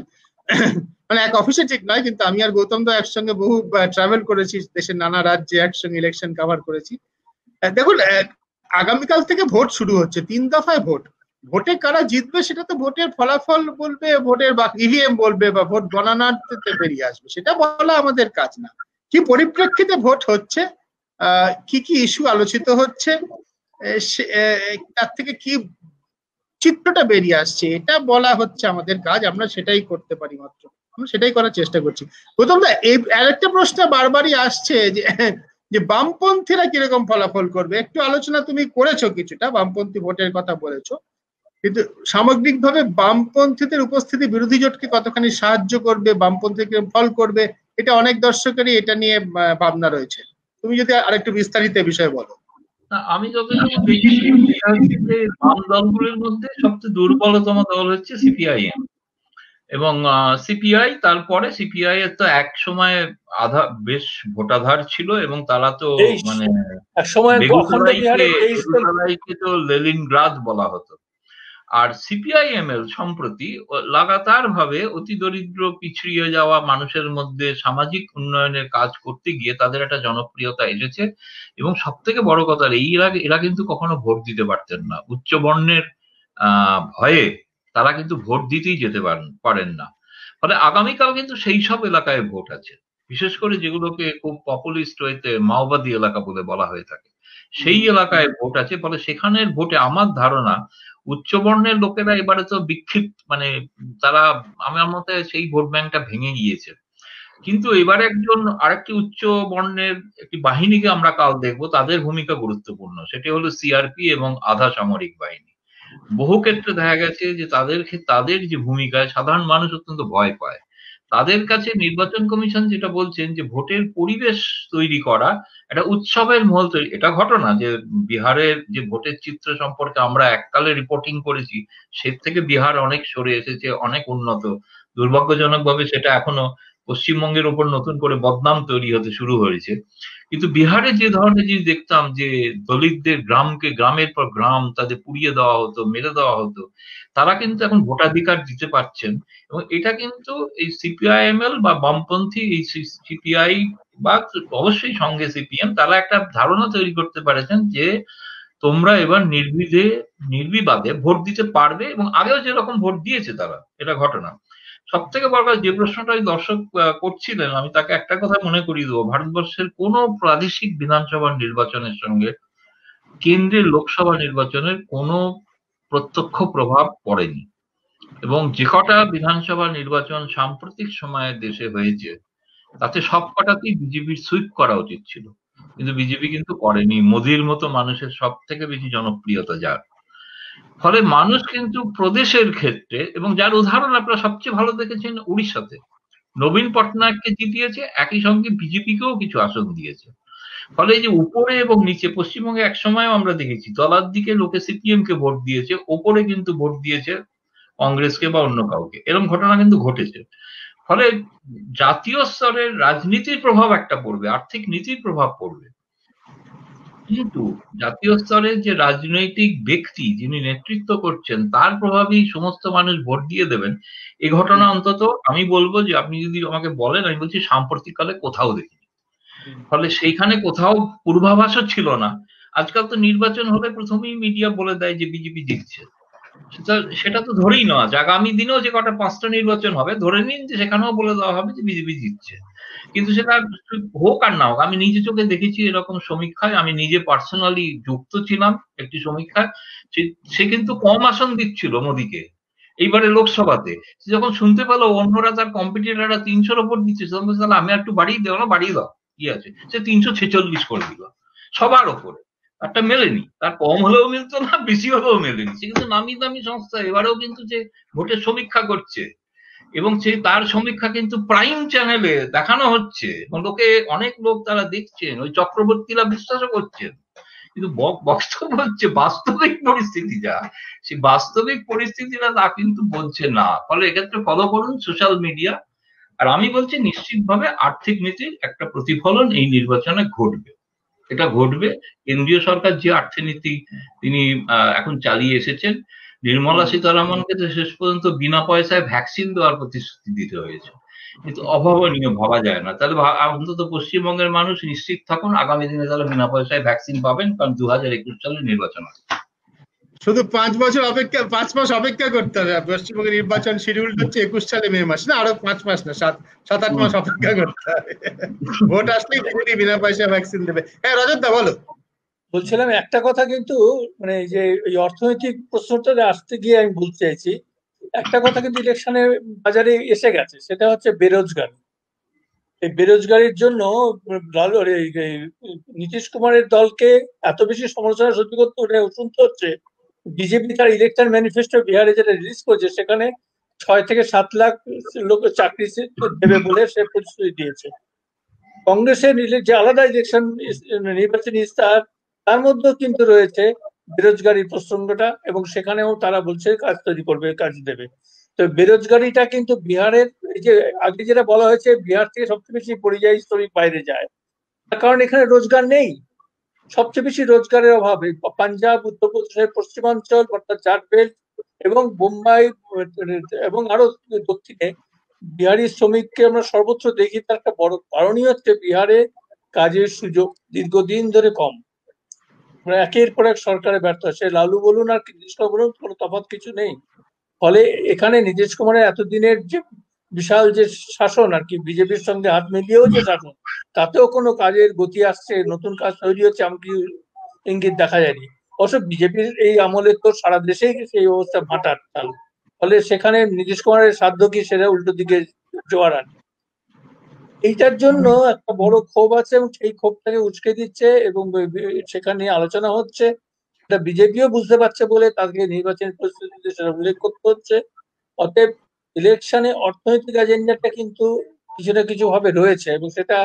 মানে এক অফিসে ঠিক নয় কিন্তু আমি আর গৌতম দা একসঙ্গে বহু ট্রাভেল করেছি দেশের নানা রাজ্যে, একসঙ্গে ইলেকশন কভার করেছি। দেখুন আগামীকাল থেকে ভোট শুরু হচ্ছে, তিন দফায় ভোট, ভোটে কারা জিতবে সেটা তো ভোটের ফলাফল বলবে, ভোটের ইভিএম বলবে বা ভোট গণনার বেরিয়ে আসবে, সেটা বলা আমাদের কাজ না। কি পরিপ্রেক্ষিতে ভোট হচ্ছে, কি কি ইস্যু আলোচিত হচ্ছে, তার থেকে কি চিত্রটা বেরিয়ে আসছে এটা বলা হচ্ছে আমাদের কাজ, আমরা সেটাই করতে পারি মাত্র, আমরা সেটাই করার চেষ্টা করছি। প্রথম এই আরেকটা প্রশ্ন বারবারই আসছে যে যে বামপন্থীরা কিরকম ফলাফল করবে, একটু আলোচনা তুমি করেছো কিছুটা, বামপন্থী ভোটের কথা বলেছো, কিন্তু সামগ্রিকভাবে বামপন্থীদের উপস্থিতি বিরোধী জোটকে কতখানি সাহায্য করবে, বামপন্থীকে ফল করবে, এটা অনেক দর্শকেরই এটা নিয়ে ভাবনা রয়েছে, তুমি যদি আরেকটু বিস্তারিত বিষয়ে বলো। আমি যতটুকু দেখি বাম দলগুলির মধ্যে সবচেয়ে দুর্বলতম দল হচ্ছে সিপিআইএম এবং সিপিআই, তারপরে সিপিআই এর তো এক সময় আধা বেশ ভোটাধার ছিল এবং তারা তো মানে লেলিনগ্রাদ বলা হতো। আর সিপিআইএমএল সম্প্রতি লাগাতার ভাবে অতি দরিদ্র পিছড়িয়ে যাওয়া মানুষের মধ্যে সামাজিক উন্নয়নের কাজ করতে গিয়ে তাদের একটা জনপ্রিয়তা এসেছে এবং সব থেকে বড় কথা এরা এরা কিন্তু কখনো ভোট দিতে পারতেন না, উচ্চ বর্ণের আহ ভয়ে তারা কিন্তু ভোট দিতেই যেতে পারেন না। ফলে আগামীকাল কিন্তু সেই সব এলাকায় ভোট আছে, বিশেষ করে যেগুলোকে খুব পপুলিস্ট ওয়েতে মাওবাদী এলাকা বলে বলা হয়ে থাকে, সেই এলাকায় ভোট আছে। ফলে সেখানের ভোটে আমার ধারণা উচ্চবর্ণের লোকেরা এবারে তো বিক্ষিপ্ত মানে তারা আমার মতে সেই ভোট ব্যাংকটা ভেঙে গিয়েছে, কিন্তু এবারে একজন আরেকটি উচ্চ বর্ণের একটি বাহিনীকে আমরা কাল দেখবো, তাদের ভূমিকা গুরুত্বপূর্ণ, সেটি হলো সিআরপি এবং আধা সামরিক বাহিনী। বহু ক্ষেত্রে দেখা গেছে যে তাদের তাদের যে ভূমিকায় সাধারণ মানুষ অত্যন্ত ভয় পায়। তাদের কাছে নির্বাচন কমিশন যেটা বলছেন যে ভোটের পরিবেশ তৈরি করা একটা উৎসবের মহল তৈরি, এটা ঘটনা যে বিহারের যে ভোটের চিত্র সম্পর্কে আমরা এককালে রিপোর্টিং করেছি সে থেকে বিহার অনেক সরে এসেছে, অনেক উন্নত। দুর্ভাগ্যজনকভাবে সেটা এখনো পশ্চিমবঙ্গের ওপর নতুন করে বদনাম তৈরি হতে শুরু হয়েছে। কিন্তু বিহারে যে ধরনের জিনিস দেখতাম যে দলিতদের গ্রামকে গ্রামের পর গ্রাম তাদের পুড়িয়ে দেওয়া হতো, মেরে দেওয়া হতো, তারা কিন্তু এখন ভোটাধিকার দিতে পারছেন। এবং এটা কিন্তু এই সিপিআইএমএল বা বামপন্থী এই সিপিআই বা অবশ্যই সঙ্গে সিপিএম তারা একটা ধারণা তৈরি করতে পারেছেন যে তোমরা এবার নির্বিধে নির্বিবাদে ভোট দিতে পারবে, এবং আগেও যেরকম ভোট দিয়েছে তারা, এটা ঘটনা। সব থেকে বড় যে প্রশ্নটা দর্শক করছিলেন, আমি তাকে একটা কথা মনে করিয়ে দেবো, ভারতবর্ষের কোন প্রাদেশিক বিধানসভা নির্বাচনের সঙ্গে কেন্দ্রের লোকসভা নির্বাচনের কোনো প্রত্যক্ষ প্রভাব পড়েনি। এবং যে কটা বিধানসভা নির্বাচন সাম্প্রতিক সময়ে দেশে হয়েছে তাতে সব কটাতেই বিজেপির সুইপ করা উচিত ছিল, কিন্তু বিজেপি কিন্তু করেনি, মোদির মতো মানুষের সব থেকে বেশি জনপ্রিয়তা যার। ফলে মানুষ কিন্তু প্রদেশের ক্ষেত্রে, এবং যার উদাহরণ আপনারা সবচেয়ে ভালো দেখেছেন উড়িষ্যাতে নবীন পটনায়ককে জিতিয়েছে, একই সঙ্গে বিজেপিকেও কিছু আসন দিয়েছে। ফলে এই যে উপরে এবং নিচে, পশ্চিমবঙ্গে একসময় আমরা দেখেছি তলার দিকে লোকে সিপিএম কে ভোট দিয়েছে, ওপরে কিন্তু ভোট দিয়েছে কংগ্রেসকে বা অন্য কাউকে, এরকম ঘটনা কিন্তু ঘটেছে। ফলে জাতীয় স্তরের রাজনীতির প্রভাব একটা পড়বে, আর্থিক নীতির প্রভাব পড়বে, কিন্তু জাতীয় স্তরের যে রাজনৈতিক ব্যক্তি যিনি নেতৃত্ব করছেন তার প্রভাবই সমস্ত মানুষ ভোট দিয়ে দেবেন। এই ঘটনা অন্তত আমি বলবো যে আপনি যদি আমাকে বলেন, আমি বলছি সাম্প্রতিককালে কোথাও দেখিনি। ফলে সেইখানে কোথাও পূর্বাভাসও ছিল না। আজকাল তো নির্বাচন হলে প্রথমেই মিডিয়া বলে দেয় যে বিজেপি জিতছে, সেটা তো ধরেই নেওয়া যাক। আগামী দিনেও যে কটা পাঁচটা নির্বাচন হবে ধরে নিন যে সেখানেও বলে দেওয়া হবে যে বিজেপি জিতছে, কিন্তু সেটা হোক আর না হোক। আমি নিজে চোখে দেখেছি এরকম সমীক্ষায়, আমি নিজে পার্সোনালি যুক্ত ছিলাম একটি সমীক্ষায়, সে কিন্তু কম আসন দিচ্ছিল মোদিকে এইবারে লোকসভাতে। যখন শুনতে পেলো অন্যরা তার কম্পিটিটররা তিনশোর ওপর দিচ্ছে, তাহলে আমি একটু বাড়িয়ে দেবো না, বাড়িয়ে দাও কি আছে, সে তিনশো ছেচল্লিশ করে দিল সবার ওপরে। একটা মেলেনি, তার কম হলেও মিলতো না, বেশি হলেও মেলেনি। সে কিন্তু নামি দামি সংস্থা, এবারেও কিন্তু যে ভোটের সমীক্ষা করছে এবং সেই তার সমীক্ষা কিন্তু প্রাইম চ্যানেলে দেখানো হচ্ছে, লোকে অনেক লোক তারা দেখছেন, ওই চক্রবর্তীরা বিশ্বাসও করছেন। কিন্তু বক্তব্য হচ্ছে বাস্তবিক পরিস্থিতি যা, সেই বাস্তবিক পরিস্থিতিটা তা কিন্তু বলছে না। ফলে এক্ষেত্রে ফলো করুন সোশ্যাল মিডিয়া। আর আমি বলছি নিশ্চিতভাবে আর্থিক নীতির একটা প্রতিফলন এই নির্বাচনে ঘটবে, এটা ঘটবে। কেন্দ্রীয় সরকার যে অর্থনীতি তিনি এখন চালিয়ে এসেছেন, নির্মলা সীতারামনকে তো শেষ পর্যন্ত বিনা পয়সায় ভ্যাকসিন দেওয়ার প্রতিশ্রুতি দিতে হয়েছে, কিন্তু অভাবনীয় ভাবা যায় না। তাহলে অন্তত পশ্চিমবঙ্গের মানুষ নিশ্চিত থাকুন আগামী দিনে তারা বিনা পয়সায় ভ্যাকসিন পাবেন, কারণ দু হাজার একুশ সালের নির্বাচন আছে। শুধু পাঁচ বছর অপেক্ষা, পাঁচ মাস অপেক্ষা করতে হবে। পশ্চিমবঙ্গের নির্বাচন শিডিউল হচ্ছে একুশ সালে মে মাস, না আরো পাঁচ মাস না সাত সাত আট মাস অপেক্ষা করতে হবে। ভোট আসলেই বিজেপি বিনা পয়সা ভ্যাকসিন দেবে। হ্যাঁ রজত দা বলো। বলছিলাম একটা কথা, কিন্তু মানে যে এই অর্থনৈতিক প্রশ্নটা আসতে গিয়ে আমি বলতে চাইছি একটা কথা কিন্তু ইলেকশনের বাজারে এসে গেছে, সেটা হচ্ছে বেরোজগারি। এই বেরোজগারির জন্য নীতিশ কুমারের দলকে এত বেশি সমালোচনা সহ্য করতে শুনতে হচ্ছে। বিজেপি তার ইলেকশন ম্যানিফেস্টো বিহারে যেটা রিলিজ করেছে সেখানে ছয় থেকে সাত লাখ লোক চাকরি দেবে বলে সে প্রতিশ্রুতি দিয়েছে। কংগ্রেসের যে আলাদা ইলেকশন নির্বাচনী ইস্তাহার তার মধ্যেও কিন্তু রয়েছে বেরোজগারির প্রসঙ্গটা, এবং সেখানেও তারা বলছে কাজ তৈরি করবে, কাজ দেবে। তো বেরোজগারিটা কিন্তু বিহারের এই যে আগে যেটা বলা হয়েছে বিহার থেকে সবচেয়ে বেশি পরিযায়ী শ্রমিক বাইরে যায়, তার কারণ এখানে রোজগার নেই, সবচেয়ে বেশি রোজগারের অভাবে। পাঞ্জাব, উত্তরপ্রদেশের পশ্চিমাঞ্চল অর্থাৎ জাট বেল্ট এবং বোম্বাই এবং আরো দক্ষিণে বিহারি শ্রমিককে আমরা সর্বত্র দেখি। তার একটা বড় কারণই হচ্ছে বিহারে কাজের সুযোগ দীর্ঘদিন ধরে কম, একের পর এক সরকারে ব্যর্থ। সে লালু বলুন আর নীতিশ কুমার বলুন, কোনো তফাৎ কিছু নেই। ফলে এখানে নীতিশ কুমারের এতদিনের যে বিশাল যে শাসন আর কি, বিজেপির সঙ্গে হাত মিলিয়েও যে শাসন, তাতেও কোনো কাজের গতি আসছে, নতুন কাজ তৈরি হচ্ছে এমনকি ইঙ্গিত দেখা যায়নি। অবশ্য বিজেপির এই আমলে তো সারা দেশেই সেই অবস্থা ভাটার তাল। ফলে সেখানে নীতিশ কুমারের সাধ্য কি, সেটা উল্টো দিকে জোয়ার আনে। এইটার জন্য একটা বড় ক্ষোভ আছে এবং সেই ক্ষোভটাকে উচকে দিচ্ছে এবং সেখানে আলোচনা হচ্ছে। বিজেপিও বুঝতে পারছে বলে তাদেরকে নির্বাচনের প্রস্তুতিতে উল্লেখ করতে হচ্ছে। অতএব ইলেকশনে অর্থনৈতিক এজেন্ডাটা কিন্তু কিছুটা কিছু ভাবে রয়েছে এবং সেটা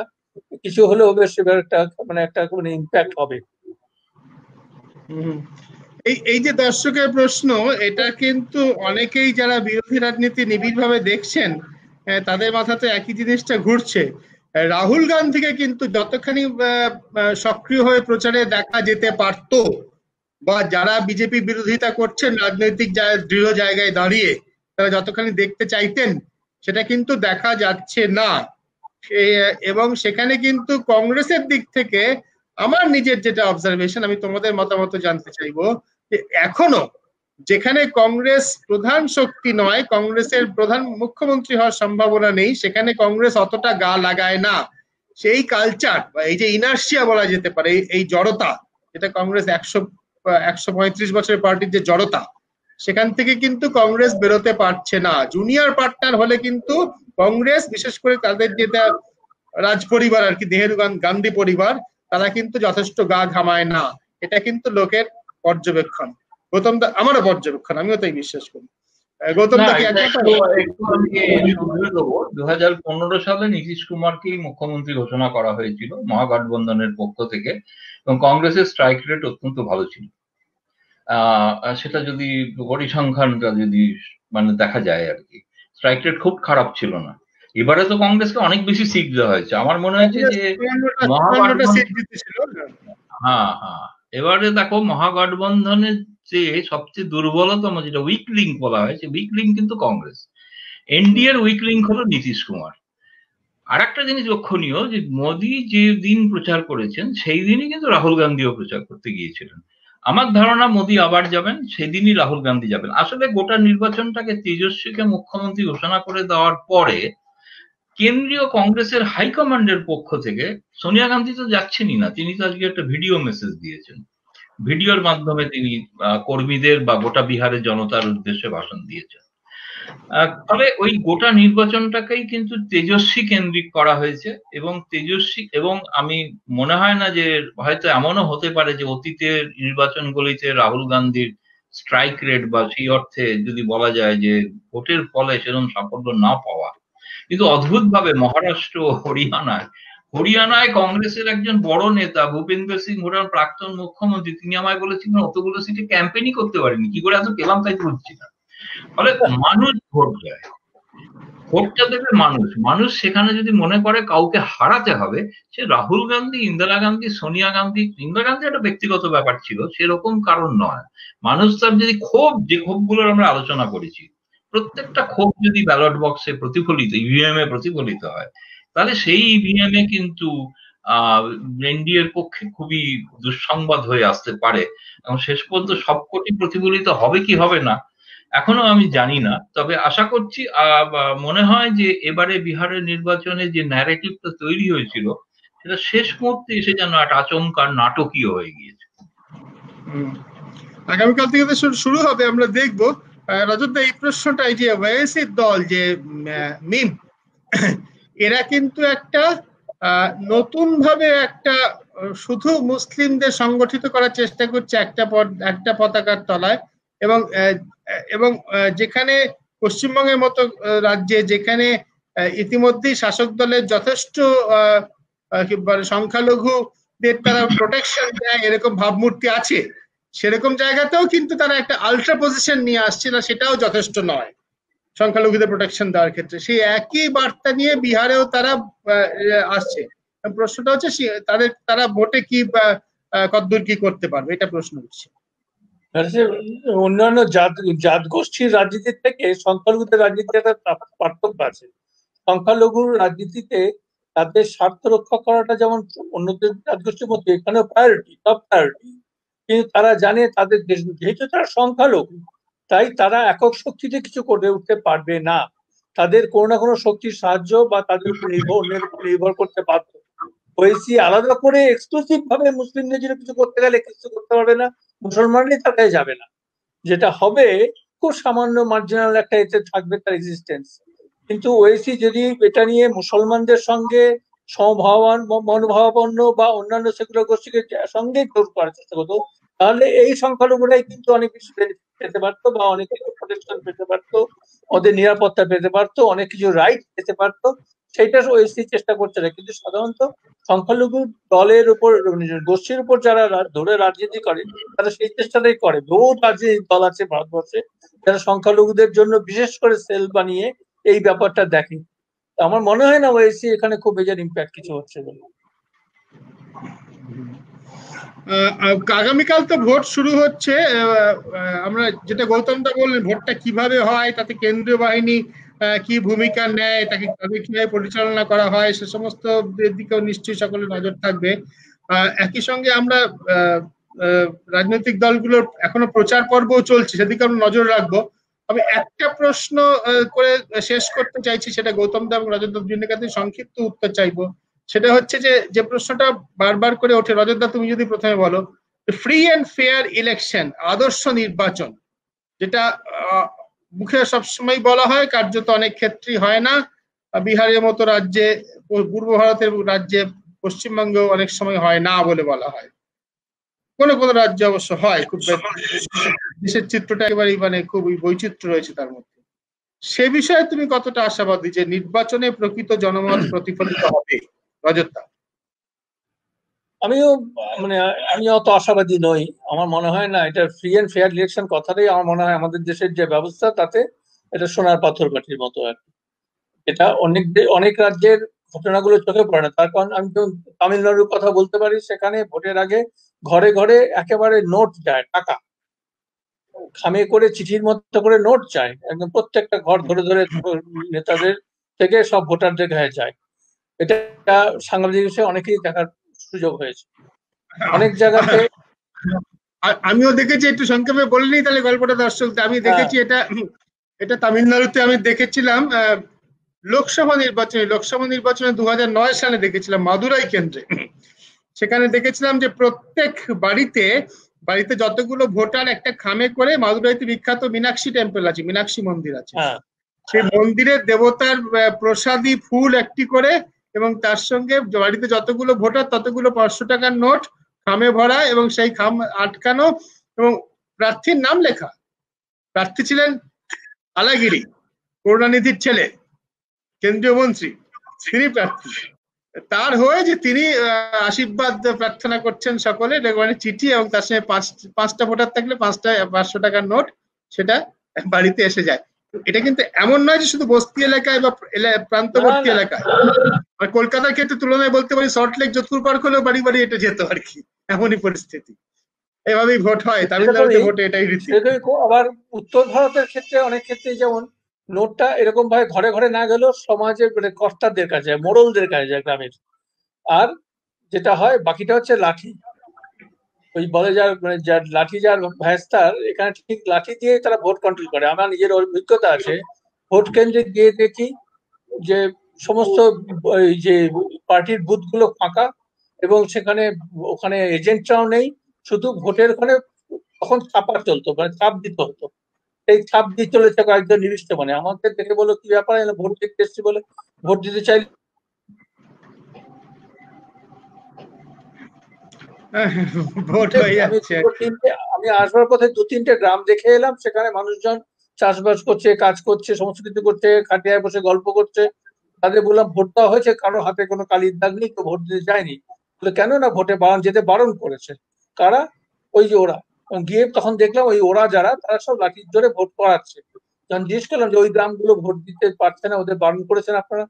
কিছু হলেও বেশ একটা মানে একটা কোনো ইম্প্যাক্ট হবে। এই এই যে দর্শকের প্রশ্ন, এটা কিন্তু অনেকেই যারা বিরোধী রাজনীতি নিবিড় ভাবে দেখছেন তাদের মাথাতে একই জিনিসটা ঘুরছে। রাহুল গান্ধীকে কিন্তু যতখানি সক্রিয় হয়ে প্রচারে দেখা যেতে পারত বা যারা বিজেপি বিরোধিতা করছেন রাজনৈতিক দৃঢ় জায়গায় দাঁড়িয়ে তারা যতখানি দেখতে চাইতেন সেটা কিন্তু দেখা যাচ্ছে না। এবং সেখানে কিন্তু কংগ্রেসের দিক থেকে আমার নিজের যেটা অবজারভেশন, আমি তোমাদের মতামত জানতে চাইবো যে এখনো যেখানে কংগ্রেস প্রধান শক্তি নয়, কংগ্রেসের প্রধান মুখ্যমন্ত্রী হওয়ার সম্ভাবনা নেই, সেখানে কংগ্রেস অতটা গা লাগায় না। সেই কালচার বা এই যে ইনার্শিয়া বলা যেতে পারে, এই জড়তা যেটা কংগ্রেস একশো একশো পঁয়ত্রিশ বছরের পার্টির যে জড়তা, সেখান থেকে কিন্তু কংগ্রেস বেরোতে পারছে না। জুনিয়র পার্টনার হলে কিন্তু কংগ্রেস, বিশেষ করে তাদের যেটা রাজ পরিবার আর কি, নেহেরু গান্ধী পরিবার, তারা কিন্তু যথেষ্ট গা ঘামায় না। এটা কিন্তু লোকের পর্যবেক্ষণ। গৌতম দা, আমারও পর্যবেক্ষণ, আমিও তাই বিশ্বাস করি। গৌতম দা, দু হাজার পনেরো সালে নীতিশ কুমারকেই মুখ্যমন্ত্রী ঘোষণা করা হয়েছিল মহাগঠবন্ধনের পক্ষ থেকে, এবং কংগ্রেসের স্ট্রাইক রেট অত্যন্ত ভালো ছিল। আহ সেটা যদি পরিসংখ্যানটা যদি মানে দেখা যায় আর কি, স্ট্রাইক রেট খুব খারাপ ছিল না। এবারে তো কংগ্রেসকে অনেক বেশি সিট দেওয়া হয়েছে। আমার মনে হয়েছে যে হ্যাঁ হ্যাঁ এবারে দেখো মহাগঠবন্ধনের যে সবচেয়ে দুর্বলতম যেটা উইক লিঙ্ক বলা হয়, সে উইক লিঙ্ক কিন্তু কংগ্রেস। এনডিএ এর উইক লিঙ্ক হলো নীতিশ কুমার। আর একটা জিনিস লক্ষণীয় যে মোদী যে দিন প্রচার করেছেন সেই দিনই কিন্তু রাহুল গান্ধীও প্রচার করতে গিয়েছিলেন। আমার ধারণা মোদী আবার যাবেন, সেদিনই রাহুল গান্ধী যাবেন। আসলে গোটা নির্বাচনটাকে তেজস্বীকে মুখ্যমন্ত্রী ঘোষণা করে দেওয়ার পরে কেন্দ্রীয় কংগ্রেসের হাইকমান্ডের পক্ষ থেকে সোনিয়া গান্ধী তো যাচ্ছেনই না, তিনি তো আজকে একটা ভিডিও মেসেজ দিয়েছেন। ভিডিওর মাধ্যমে তিনি কর্মীদের বা গোটা বিহারের জনতার উদ্দেশ্যে ভাষণ দিয়েছেন। তবে ওই গোটা নির্বাচনটাকেই কিন্তু তেজস্বী কেন্দ্রিক করা হয়েছে এবং তেজস্বী, এবং আমি মনে হয় না যে, হয়তো এমনও হতে পারে যে অতীতের নির্বাচনগুলিতে রাহুল গান্ধীর স্ট্রাইক রেট বা সেই অর্থে যদি বলা যায় যে ভোটের ফলে সেরকম সাফল্য না পাওয়া, কিন্তু অদ্ভুতভাবে মহারাষ্ট্র হরিয়ানায় হরিয়ানায় কংগ্রেসের একজন বড় নেতা ভূপেন্দ্র সিং হুডার, প্রাক্তন মুখ্যমন্ত্রী, তিনি আমায় বলেছিলেন অতগুলো সিটে ক্যাম্পেইনই করতে পারেনি, কি করে এত পেলাম তাই বুঝছি না। ফলে মানুষ ভোট দেয়, ভোটটা দেবে মানুষ। মানুষ সেখানে যদি মনে করে কাউকে হারাতে হবে, সে রাহুল গান্ধী, ইন্দিরা গান্ধী, সোনিয়া গান্ধী, ইন্দিরা গান্ধী একটা ব্যক্তিগত ব্যাপার ছিল, সেরকম কারণ নয়। মানুষ তার যদি ক্ষোভ, যে ক্ষোভগুলোর আমরা আলোচনা করেছি, প্রত্যেকটা ক্ষোভ যদি ব্যালট বক্সে প্রতিফলিত, ইভিএম এ প্রতিফলিত হয়, তাহলে সেই ইভিএম এ কিন্তু আহ এনডিএ এর পক্ষে খুবই দুঃসংবাদ হয়ে আসতে পারে। এবং শেষ পর্যন্ত সবকটি প্রতিফলিত হবে কি হবে না এখনো আমি জানি না, তবে আশা করছি মনে হয় যে এবারে বিহারের নির্বাচনে যে ন্যারেটিভটা তৈরি হয়েছিল সেটা শেষ মুহূর্তে এসে যেন একটা আচমকার নাটকীয় হয়ে গিয়েছে। আগামীকাল থেকে তো শুরু হবে, আমরা দেখবো। রজতদা, এই প্রশ্নটা, এই যে ওয়াইএসির দল, যে মিম, এরা কিন্তু একটা নতুন ভাবে একটা শুধু মুসলিমদের সংগঠিত করার চেষ্টা করছে একটা একটা পতাকার তলায়, এবং এবং যেখানে পশ্চিমবঙ্গের মতো রাজ্যে যেখানে ইতিমধ্যেই শাসক দলের যথেষ্ট সংখ্যালঘুদের তারা প্রোটেকশন দেয়, এরকম ভাবমূর্তি আছে, সেরকম জায়গাতেও কিন্তু তারা একটা আলট্রা পজিশন নিয়ে আসছে না, সেটাও যথেষ্ট নয় সংখ্যালঘুদের প্রোটেকশন দেওয়ার ক্ষেত্রে। সেই একই বার্তা নিয়ে বিহারেও তারা আসছে। প্রশ্নটা হচ্ছে তাদের, তারা ভোটে কি কতদূর কি করতে পারবে, এটা প্রশ্ন উঠছে। অন্যান্য জাত জাত গোষ্ঠীর রাজনীতির থেকে সংখ্যালঘুদের রাজনীতিতে একটা পার্থক্য আছে। সংখ্যালঘুর রাজনীতিতে তাদের স্বার্থ রক্ষা করাটা যেমন অন্য জাত গোষ্ঠীর মধ্যে এখানেও প্রায়োরিটি, টপ প্রায়োরিটি, কিন্তু তারা জানে তাদের যেহেতু তারা সংখ্যালঘু, তাই তারা একক শক্তিতে কিছু করে উঠতে পারবে না। তাদের কোনো না কোনো শক্তির সাহায্য বা তাদের উপর নির্ভর, অন্যের উপর নির্ভর করতে বাধ্য হয়েছি। আলাদা করে এক্সক্লুসিভ ভাবে মুসলিমদের জন্য কিছু করতে গেলে কিছু করতে পারবে না, মুসলমানরাই তার কাছে যাবে না। যেটা হবে খুব সামান্য মার্জিনাল একটা এতে থাকবে তার এক্সিস্টেন্স। কিন্তু ওয়েসি যদি এটা নিয়ে মুসলমানদের সঙ্গে সমভাবান মনোভাবাপন্ন বা অন্যান্য সেকুলার গোষ্ঠীকে সঙ্গে জোর করার চেষ্টা করতো, তাহলে এই সংখ্যালঘুরাই কিন্তু অনেক বেশি বেনিফিট পেতে পারতো বা অনেক কিছু প্রোটেকশন পেতে পারতো, ওদের নিরাপত্তা পেতে পারতো, অনেক কিছু রাইট পেতে পারতো, সেটা ওএসসি চেষ্টা করছে না। কিন্তু সাধারণত সংখ্যালঘু দলের উপর গোষ্ঠীর উপর যারা ধরে রাজনীতি করে তারা সেই চেষ্টাটাই করে। বহু রাজনীতি দল আছে ভারতবর্ষে যারা সংখ্যালঘুদের জন্য বিশেষ করে সেল বানিয়ে এই ব্যাপারটা দেখে। আমার মনে হয় না ওএসসি এখানে খুব মেজর ইম্প্যাক্ট কিছু হচ্ছে। আগামীকাল তো ভোট শুরু হচ্ছে, আমরা যেটা গৌতমদা বললেন ভোটটা কিভাবে হয়, তাতে কেন্দ্রীয় বাহিনী কি ভূমিকা নেয়, তাকে তাদের কিভাবে পরিচালনা করা হয়, সে সমস্ত দিকেও নিশ্চয়ই সকলে নজর থাকবে। একই সঙ্গে আমরা রাজনৈতিক দলগুলোর এখনো প্রচার পর্বও চলছে, সেদিকে আমরা নজর রাখবো। আমি একটা প্রশ্ন করে শেষ করতে চাইছি, সেটা গৌতমদা এবং রজতদার জন্য কাছে সংক্ষিপ্ত উত্তর চাইবো। সেটা হচ্ছে যে যে প্রশ্নটা বারবার করে ওঠে, রজতদা তুমি যদি প্রথমে বলো, ফ্রি অ্যান্ড ফেয়ার ইলেকশন, আদর্শ নির্বাচন, যেটা মুখে সবসময় বলা হয়, কার্যত অনেক ক্ষেত্রেই হয় না। বিহারের মতো রাজ্যে, পূর্ব ভারতের রাজ্যে, পশ্চিমবঙ্গে অনেক সময় হয় না বলে বলা হয়, কোনো কোনো রাজ্যে অবশ্য হয়। খুব দেশের চিত্রটা একেবারেই মানে খুব বৈচিত্র্য রয়েছে তার মধ্যে। সে বিষয়ে তুমি কতটা আশাবাদী যে নির্বাচনে প্রকৃত জনমত প্রতিফলিত হবে? রজতদা, আমিও মানে আমি অত আশাবাদী নই। আমার মনে হয় না এটা ফ্রি অ্যান্ড ফেয়ার ইলেকশন কথাটাই, আমার মনে হয় আমাদের দেশের যে ব্যবস্থা তাতে এটা সোনার পাথর কাঠির মতো আর কি। এটা অনেক অনেক রাজ্যের ঘটনাগুলো চোখে পড়ে না, তার কারণ আমি তামিলনাড়ুর কথা বলতে পারি, সেখানে ভোটের আগে ঘরে ঘরে একেবারে নোট দেয়, টাকা খামে করে চিঠির মতো করে নোট চায়, একদম প্রত্যেকটা ঘর ধরে ধরে নেতাদের থেকে সব ভোটারদের গায়ে যায়। এটা সাংবাদিক বিষয়ে অনেকেই দেখার সুযোগ হয়েছে অনেক জায়গাতে। আমিও দেখেছি, একটু সংক্ষেপে বলিনি তাহলে গল্পটা দর্শকদের। আমি দেখেছি এটা এটা তামিলনাড়ুতে আমি দেখেছিলাম লোকসভা নির্বাচনে, লোকসভা নির্বাচনে দু হাজার নয় সালে দেখেছিলাম মাদুরাই কেন্দ্রে। সেখানে দেখেছিলাম যে প্রত্যেক বাড়িতে বাড়িতে যতগুলো ভোটার একটা খামে করে, মাদুরাইতে বিখ্যাত মীনাক্ষী টেম্পল আছে, মীনাক্ষী মন্দির আছে, সেই মন্দিরের দেবতার প্রসাদী ফুল একটি করে এবং তার সঙ্গে বাড়িতে যতগুলো ভোটার ততগুলো পাঁচশো টাকার নোট খামে ভরা এবং সেই খাম আটকানো এবং প্রার্থীর নাম লেখা। প্রার্থী ছিলেন আলাগিরি, করুণানিধির ছেলে, কেন্দ্রীয় মন্ত্রী, তিনি প্রার্থী। তার হয়ে যে তিনি আশীর্বাদ প্রার্থনা করছেন সকলে, মানে চিঠি, এবং তার সঙ্গে পাঁচ পাঁচটা ভোটার থাকলে পাঁচটা পাঁচশো টাকার নোট সেটা বাড়িতে এসে যায়। এটা কিন্তু এমন নয় যে শুধু বস্তি এলাকায় বা প্রান্তবর্তী এলাকায়, কলকাতার ক্ষেত্রে তুলনায় বলতে পারি সল্টলেক, যোধপুর পার্ক হলেও বাড়ি বাড়ি এটা যেত আর কি, এমনই পরিস্থিতি। এভাবেই ভোট হয় তামিলনাড়ুতে, ভোটে এটাই রীতি। আবার উত্তর ভারতের ক্ষেত্রে অনেক ক্ষেত্রে যেমন নোটটা এরকম ভাবে ঘরে ঘরে না গেলেও সমাজের মানে কর্তাদের কাছে যায়, মোড়লদের কাছে যায় গ্রামের। আর যেটা হয় বাকিটা হচ্ছে লাঠি, ওই বলে যার মানে যার লাঠি যার ভ্যাস্তার, এখানে ঠিক লাঠি দিয়ে তারা ভোট কন্ট্রোল করে। আমার নিজের অভিজ্ঞতা আছে, ভোট কেন্দ্রে গিয়ে দেখি যে সমস্ত যে পার্টির বুথগুলো ফাঁকা এবং সেখানে ওখানে এজেন্টরাও নেই, শুধু ভোটের ওখানে তখন চাপা চলতো, মানে চাপ দিতে হতো। এই চাপ দিয়ে চলেছে কয়েকজন নির্দিষ্ট, মানে আমাদের দেখে বলো কি ব্যাপার, ভোট দিতে এসছি বলে ভোট দিতে চাই। আমি আসবার পথে দু তিনটে গ্রাম দেখে এলাম, সেখানে মানুষজন চাষবাস করছে, কাজ করছে, সমস্ত কিছু করছে, খাটিয়ায় বসে গল্প করছে। তাদের বললাম ভোট দেওয়া হয়েছে, কারো হাতে কোনো কালির দাগ নেই, তো ভোট দিতে যায়নি। কেন না, ভোটে বারণ যেতে বারণ করেছে। কারা? ওই যে ওরা। গিয়ে তখন দেখলাম ওই ওরা যারা, তারা সব লাঠির জোরে ভোট করাচ্ছে। যখন জিজ্ঞেস করলাম যে ওই গ্রামগুলো ভোট দিতে পারছে না, ওদের বারণ করেছেন আপনারা,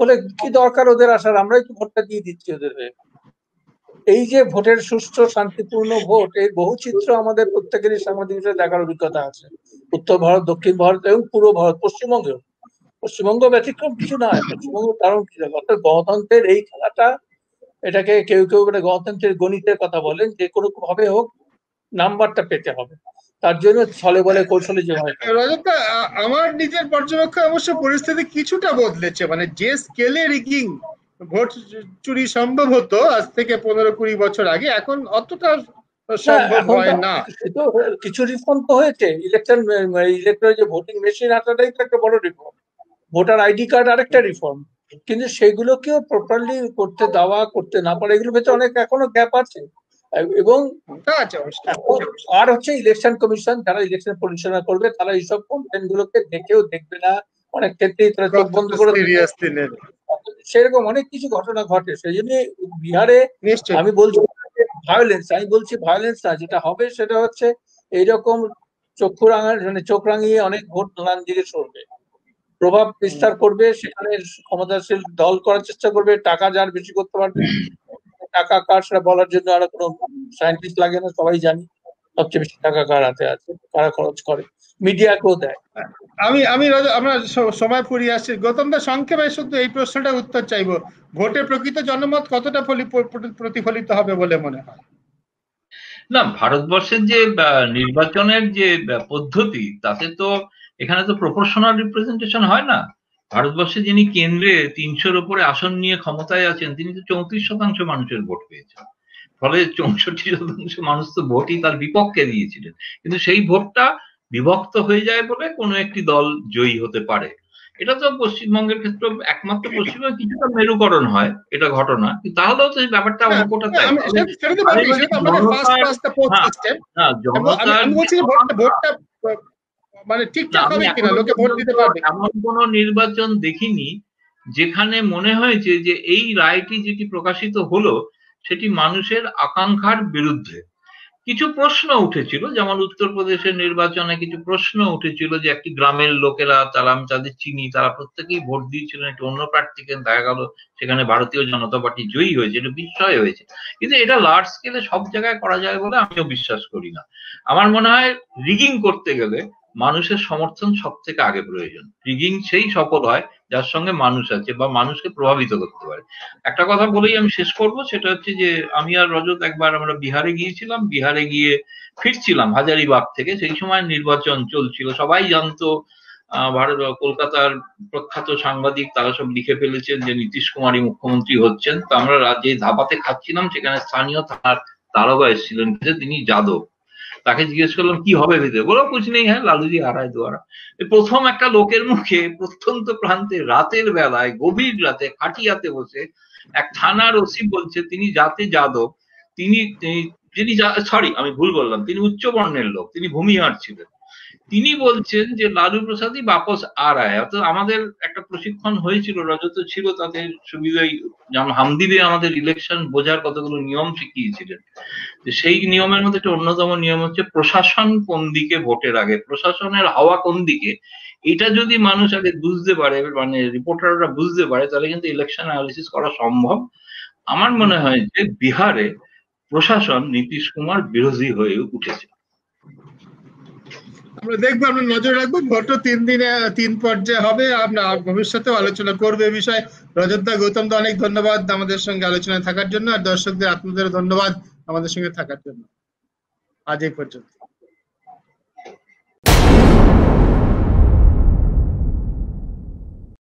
বলে কি দরকার ওদের আসার, আমরাই তো ভোটটা দিয়ে দিচ্ছি ওদের হয়ে। এই যে ভোটের সুষ্ঠু শান্তিপূর্ণ ভোট, এই বহু চিত্র আমাদের প্রত্যেকেরই সাংবাদিক হিসেবে দেখার অভিজ্ঞতা আছে, উত্তর ভারত, দক্ষিণ ভারত এবং পূর্ব ভারত, পশ্চিমবঙ্গেও। পশ্চিমবঙ্গ ব্যতিক্রম কিছু নয়, পশ্চিমবঙ্গ কারণ কি, অর্থাৎ গণতন্ত্রের এই খেলাটা, এটাকে কেউ কেউ মানে গণতন্ত্রের গণিতের কথা বলেন, যে কোনো ভাবে হোক নাম্বারটা পেতে হবে, তার জন্য ছলে বলে কৌশলে যে হয়। রজতদা, আমার নিজের পর্যবেক্ষণ অবশ্য পরিস্থিতি কিছুটা বদলেছে, মানে যে স্কেলে রিগিং ভোট চুরি সম্ভব হতো আজ থেকে পনেরো কুড়ি বছর আগে, এখন অতটা সম্ভব হয় না। কিছু রিফর্ম তো হয়েছে, ইলেকশন ইলেকট্রনিক যে ভোটিং মেশিন আসাটাই তো একটা বড় রিফর্ম, ভোটার আইডি কার্ড আরেকটা রিফর্ম, কিন্তু সেগুলোকেও প্রপারলি করতে দেওয়া করতে না পারে, এগুলো ভেতরে অনেক এখনো গ্যাপ আছে। এবং আর হচ্ছে ইলেকশন কমিশন যারা ইলেকশন পরিচালনা করবে তারা এইসব কমপ্লেন গুলোকে দেখেও দেখবে না, অনেক ক্ষেত্রেই তারা চোখ বন্ধ করে সেরকম অনেক কিছু ঘটনা ঘটে। সেই জন্য বিহারে আমি বলছি ভায়োলেন্স, আমি বলছি ভায়োলেন্স না, যেটা হবে সেটা হচ্ছে এইরকম চক্ষু রাঙা মানে চোখ রাঙিয়ে অনেক ভোট নানান দিকে সরবে, প্রভাব বিস্তার করবে, সেখানে ক্ষমতাশীল দল করার চেষ্টা করবে, টাকা যার বেশি করতে পারবে, টাকা কার সেটা বলার জন্য আর কোনো সায়েন্টিস্ট লাগে না, সবাই জানি সবচেয়ে বেশি টাকা কার হাতে আছে, কারা খরচ করে, মিডিয়াকেও দেয়। আমি আমি আমরা সময় ফুরিয়ে আসছি, গৌতমদা সংক্ষেপে শুধু এই প্রশ্নটার উত্তর চাইবো, ভোটে প্রকৃত জনমত কতটা প্রতিফলিত হবে বলে মনে হয়? না, ভারতবর্ষের যে নির্বাচনের যে পদ্ধতি তাতে তো এখানে তো প্রপোর্শনাল রিপ্রেজেন্টেশন হয় না। ভারতবর্ষে যিনি কেন্দ্রে তিনশোর উপরে আসন নিয়ে ক্ষমতায় আছেন তিনি তো চৌত্রিশ শতাংশ মানুষের ভোট পেয়েছেন, ফলে চৌষট্টি শতাংশ মানুষ তো ভোটই তার বিপক্ষে দিয়েছিলেন, কিন্তু সেই ভোটটা বিভক্ত হয়ে যায় বলে কোনো একটি দল জয়ী হতে পারে। এটা তো পশ্চিমবঙ্গের ক্ষেত্রে একমাত্র পশ্চিমবঙ্গে কিছুটা মেরুকরণ হয় এটা ঘটনা, কিন্তু তাহলেও তো এই ব্যাপারটা অঙ্কটা তাই জনতা মানে ঠিকঠাক হবে কিনা, লোকে ভোট দিতে পারবে। এমন কোনো নির্বাচন দেখিনি যেখানে মনে হয়েছে যে এই রায়টি যেটি প্রকাশিত হলো সেটি মানুষের আকাঙ্ক্ষার বিরুদ্ধে। কিছু প্রশ্ন উঠেছিল, যেমন উত্তরপ্রদেশের নির্বাচনে কিছু প্রশ্ন উঠেছিল যে একটি গ্রামের লোকেরা, তারা আমি তাদের চিনি, তারা প্রত্যেকেই ভোট দিয়েছিলেন একটি অন্য প্রার্থীকে, দেখা গেল সেখানে ভারতীয় জনতা পার্টি জয়ী হয়েছে, এটা বিস্ময় হয়েছে। কিন্তু এটা লার্জ স্কেলে সব জায়গায় করা যায় বলে আমিও বিশ্বাস করি না। আমার মনে হয় রিগিং করতে গেলে মানুষের সমর্থন সব থেকে আগে প্রয়োজন। রিগিং সেই সফল হয় যার সঙ্গে মানুষ আছে বা মানুষকে প্রভাবিত করতে পারে। একটা কথা বলেই আমি শেষ করব, সেটা হচ্ছে যে আমি আর রজত একবার আমরা বিহারে গিয়েছিলাম, বিহারে গিয়ে ফিরছিলাম হাজারিবাগ থেকে, সেই সময় নির্বাচন চলছিল। সবাই জানতো ভারত কলকাতার প্রখ্যাত সাংবাদিক তারা সব লিখে ফেলেছেন যে নীতিশ কুমারই মুখ্যমন্ত্রী হচ্ছেন। তো আমরা যে ধাবাতে খাচ্ছিলাম সেখানে স্থানীয় থানার দারোগা এসেছিলেন, তিনি যাদব, তাকে জিজ্ঞেস করলাম কি হবে ভিতরে, বলো কিছু নেই, হ্যাঁ লালুজি হারায় দুয়ারা। প্রথম একটা লোকের মুখে প্রত্যন্ত প্রান্তে রাতের বেলায় গভীর রাতে খাটিয়াতে বসে এক থানার ওসি বলছে তিনি যাতে যাদব, তিনি যিনি সরি আমি ভুল বললাম, তিনি উচ্চ বর্ণের লোক, তিনি ভূমিহার ছিলেন, তিনি বলছেন যে লালু প্রসাদই বাপস আর আয়। অর্থাৎ আমাদের একটা প্রশিক্ষণ হয়েছিল, রজত ছিল, তাদের সুবিধাই যেমন হামদিবে আমাদের ইলেকশন বোঝার কতগুলো নিয়ম শিখিয়েছিলেন, সেই নিয়মের মধ্যে একটা অন্যতম নিয়ম হচ্ছে প্রশাসন কোন দিকে ভোটের আগে, প্রশাসনের হাওয়া কোন দিকে, এটা যদি মানুষ আগে বুঝতে পারে, মানে রিপোর্টাররা বুঝতে পারে, তাহলে কিন্তু ইলেকশন অ্যানালিসিস করা সম্ভব। আমার মনে হয় যে বিহারে প্রশাসন নীতিশ কুমার বিরোধী হয়ে উঠেছে। আমরা দেখবো, আমরা নজর রাখবো, ভোট তিন দিনে তিন পর্যায়ে হবে, আমরা ভবিষ্যতে আলোচনা করবো এ বিষয়ে। রজত দা, গৌতম দা, অনেক ধন্যবাদ আমাদের সঙ্গে আলোচনায় থাকার জন্য, আর দর্শকদের আপনাদের ধন্যবাদ আমাদের সঙ্গে থাকার জন্য। আজ এই পর্যন্ত।